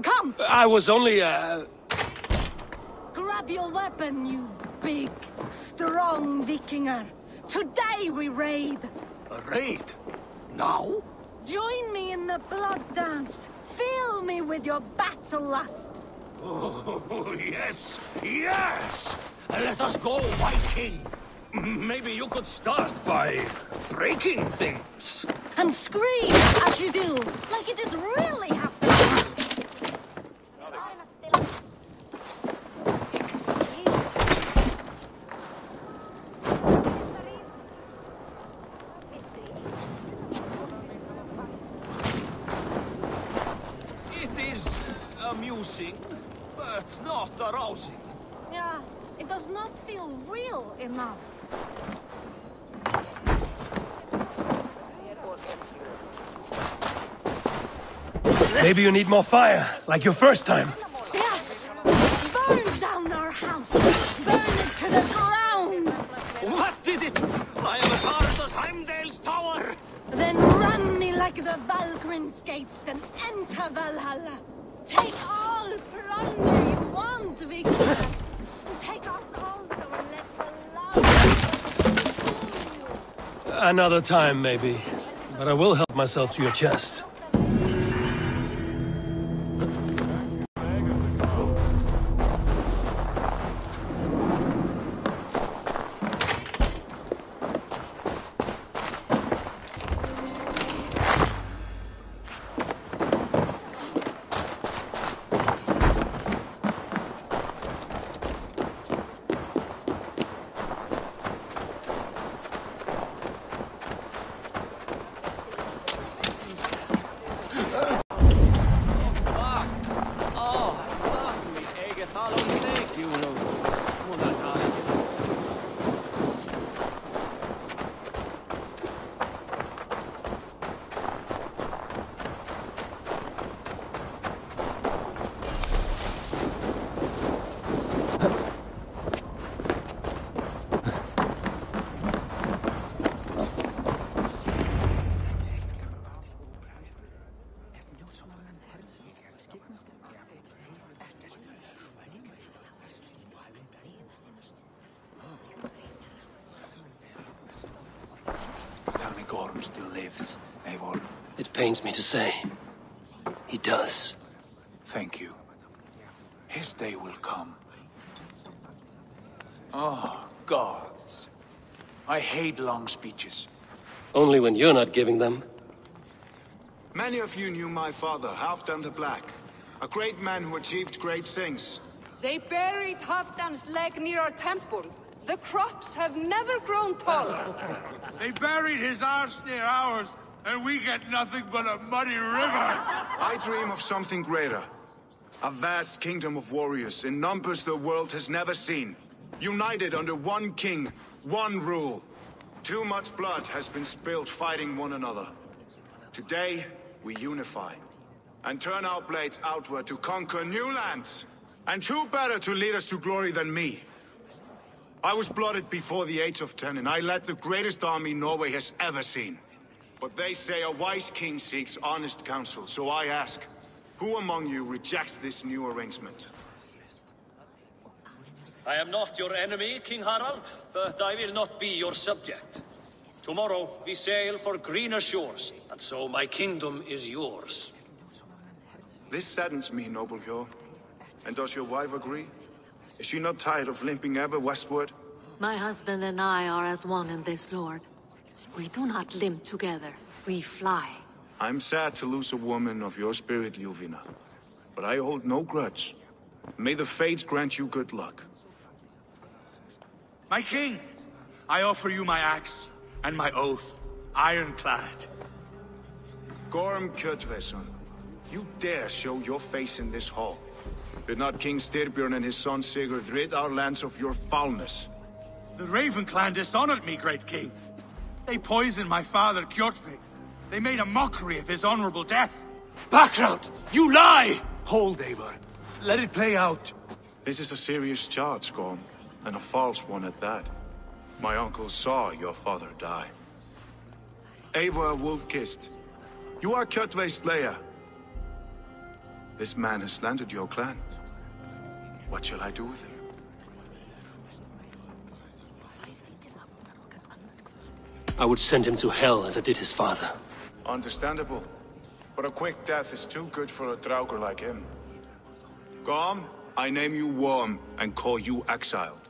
Come! I was only, uh... Grab your weapon, you big, strong Vikinger. Today we raid. A raid? Now? Join me in the blood dance. Fill me with your battle lust. Oh, yes, yes! Let us go, Viking! Maybe you could start by breaking things. And scream as you do, like it is really happening. It is amusing, but not arousing. Yeah, it does not feel real enough. Maybe you need more fire, like your first time. Yes! Burn down our house! Burn it to the ground! What did it? I am as hard as Heimdall's tower! Then ram me like the Valkyrin's gates and enter Valhalla! Take all plunder you want, Viking! Take us also and let the love... Another time, maybe. But I will help myself to your chest. Gorm still lives, Eivor. It pains me to say. He does. Thank you. His day will come. Oh, gods. I hate long speeches. Only when you're not giving them. Many of you knew my father, Halfdan the Black. A great man who achieved great things. They buried Halfdan's leg near our temple. The crops have never grown tall. They buried his arse near ours, and we get nothing but a muddy river. I dream of something greater. A vast kingdom of warriors in numbers the world has never seen. United under one king, one rule. Too much blood has been spilled fighting one another. Today, we unify. And turn our blades outward to conquer new lands. And who better to lead us to glory than me? I was blooded before the age of ten, and I led the greatest army Norway has ever seen. But they say a wise king seeks honest counsel, so I ask, who among you rejects this new arrangement? I am not your enemy, King Harald, but I will not be your subject. Tomorrow we sail for greener shores, and so my kingdom is yours. This saddens me, noble Hjo. And does your wife agree? Is she not tired of limping ever westward? My husband and I are as one in this, Lord. We do not limp together. We fly. I'm sad to lose a woman of your spirit, Ljuvina, but I hold no grudge. May the fates grant you good luck. My king, I offer you my axe and my oath, ironclad. Gorm Kjotve, son, you dare show your face in this hall. Did not King Styrbjorn and his son Sigurd rid our lands of your foulness? The Raven Clan dishonored me, great king. They poisoned my father Kjotve. They made a mockery of his honorable death. Backrout, you lie! Hold, Eivor. Let it play out. This is a serious charge, Gorm, and a false one at that. My uncle saw your father die. Eivor Wolf-Kissed, you are Kjotve's slayer. This man has slandered your clan. What shall I do with him? I would send him to hell as I did his father. Understandable. But a quick death is too good for a draugr like him. Gorm, I name you Worm and call you exiled.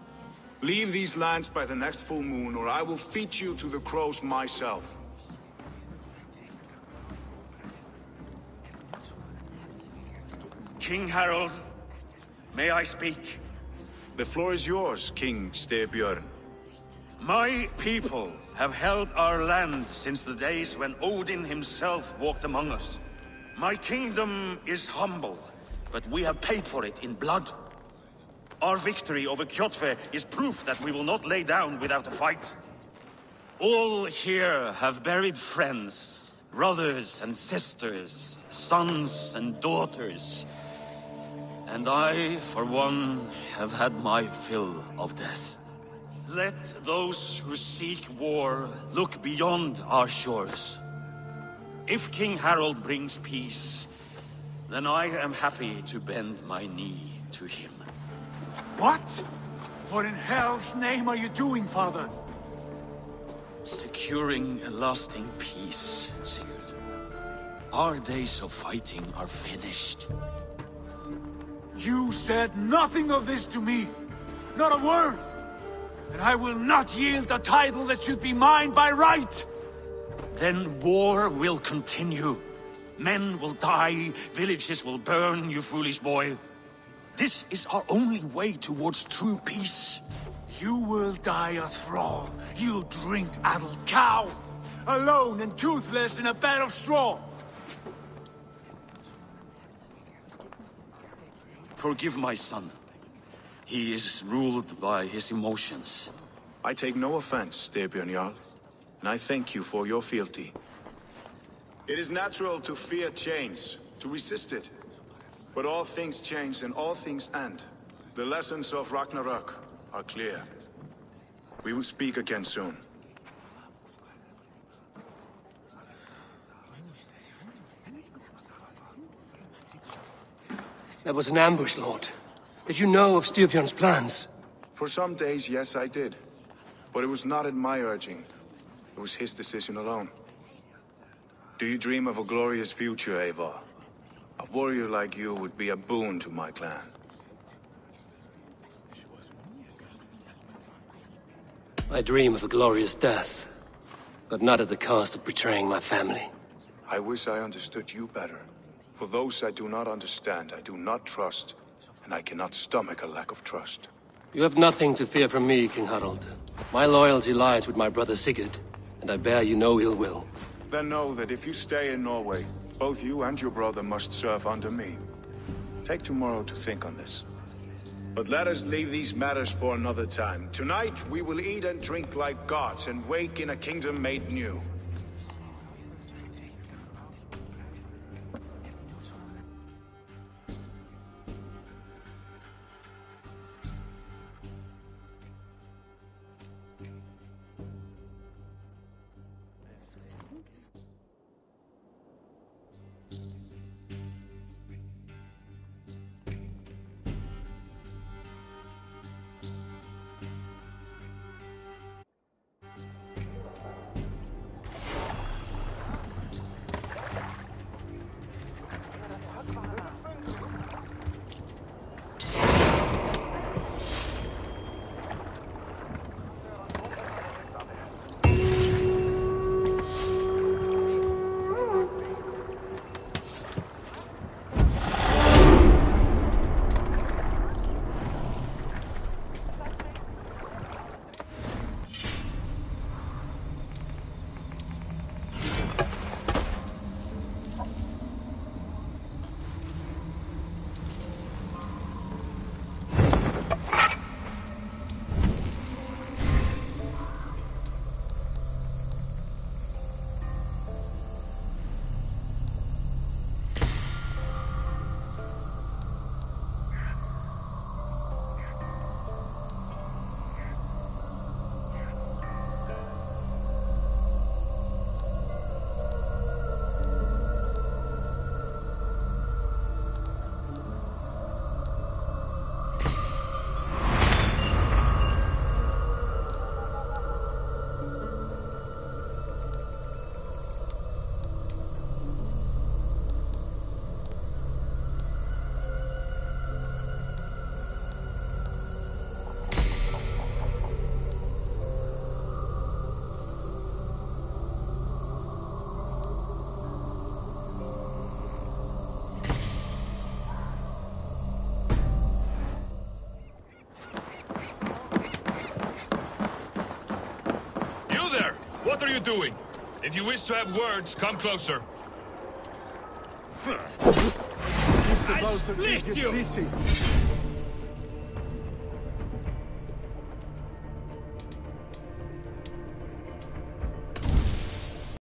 Leave these lands by the next full moon or I will feed you to the crows myself. King Harald, may I speak? The floor is yours, King Styrbjorn. My people have held our land since the days when Odin himself walked among us. My kingdom is humble, but we have paid for it in blood. Our victory over Kjotve is proof that we will not lay down without a fight. All here have buried friends, brothers and sisters, sons and daughters. And I, for one, have had my fill of death. Let those who seek war look beyond our shores. If King Harald brings peace, then I am happy to bend my knee to him. What? What in hell's name are you doing, father? Securing a lasting peace, Sigurd. Our days of fighting are finished. You said nothing of this to me. Not a word. And I will not yield a title that should be mine by right! Then war will continue. Men will die, villages will burn, you foolish boy. This is our only way towards true peace. You will die a thrall, you drink-addled cow! Alone and toothless in a bed of straw! Forgive my son. He is ruled by his emotions. I take no offense, Styrbjorn Jarl, and I thank you for your fealty. It is natural to fear change, to resist it. But all things change and all things end. The lessons of Ragnarok are clear. We will speak again soon. That was an ambush, Lord. Did you know of Styrbjorn's plans? For some days, yes, I did. But it was not at my urging. It was his decision alone. Do you dream of a glorious future, Eivor? A warrior like you would be a boon to my clan. I dream of a glorious death, but not at the cost of betraying my family. I wish I understood you better. For those I do not understand, I do not trust. And I cannot stomach a lack of trust. You have nothing to fear from me, King Harald. My loyalty lies with my brother Sigurd, and I bear you no ill will. Then know that if you stay in Norway, both you and your brother must serve under me. Take tomorrow to think on this. But let us leave these matters for another time. Tonight we will eat and drink like gods and wake in a kingdom made new. What are you doing? If you wish to have words, come closer. I split you!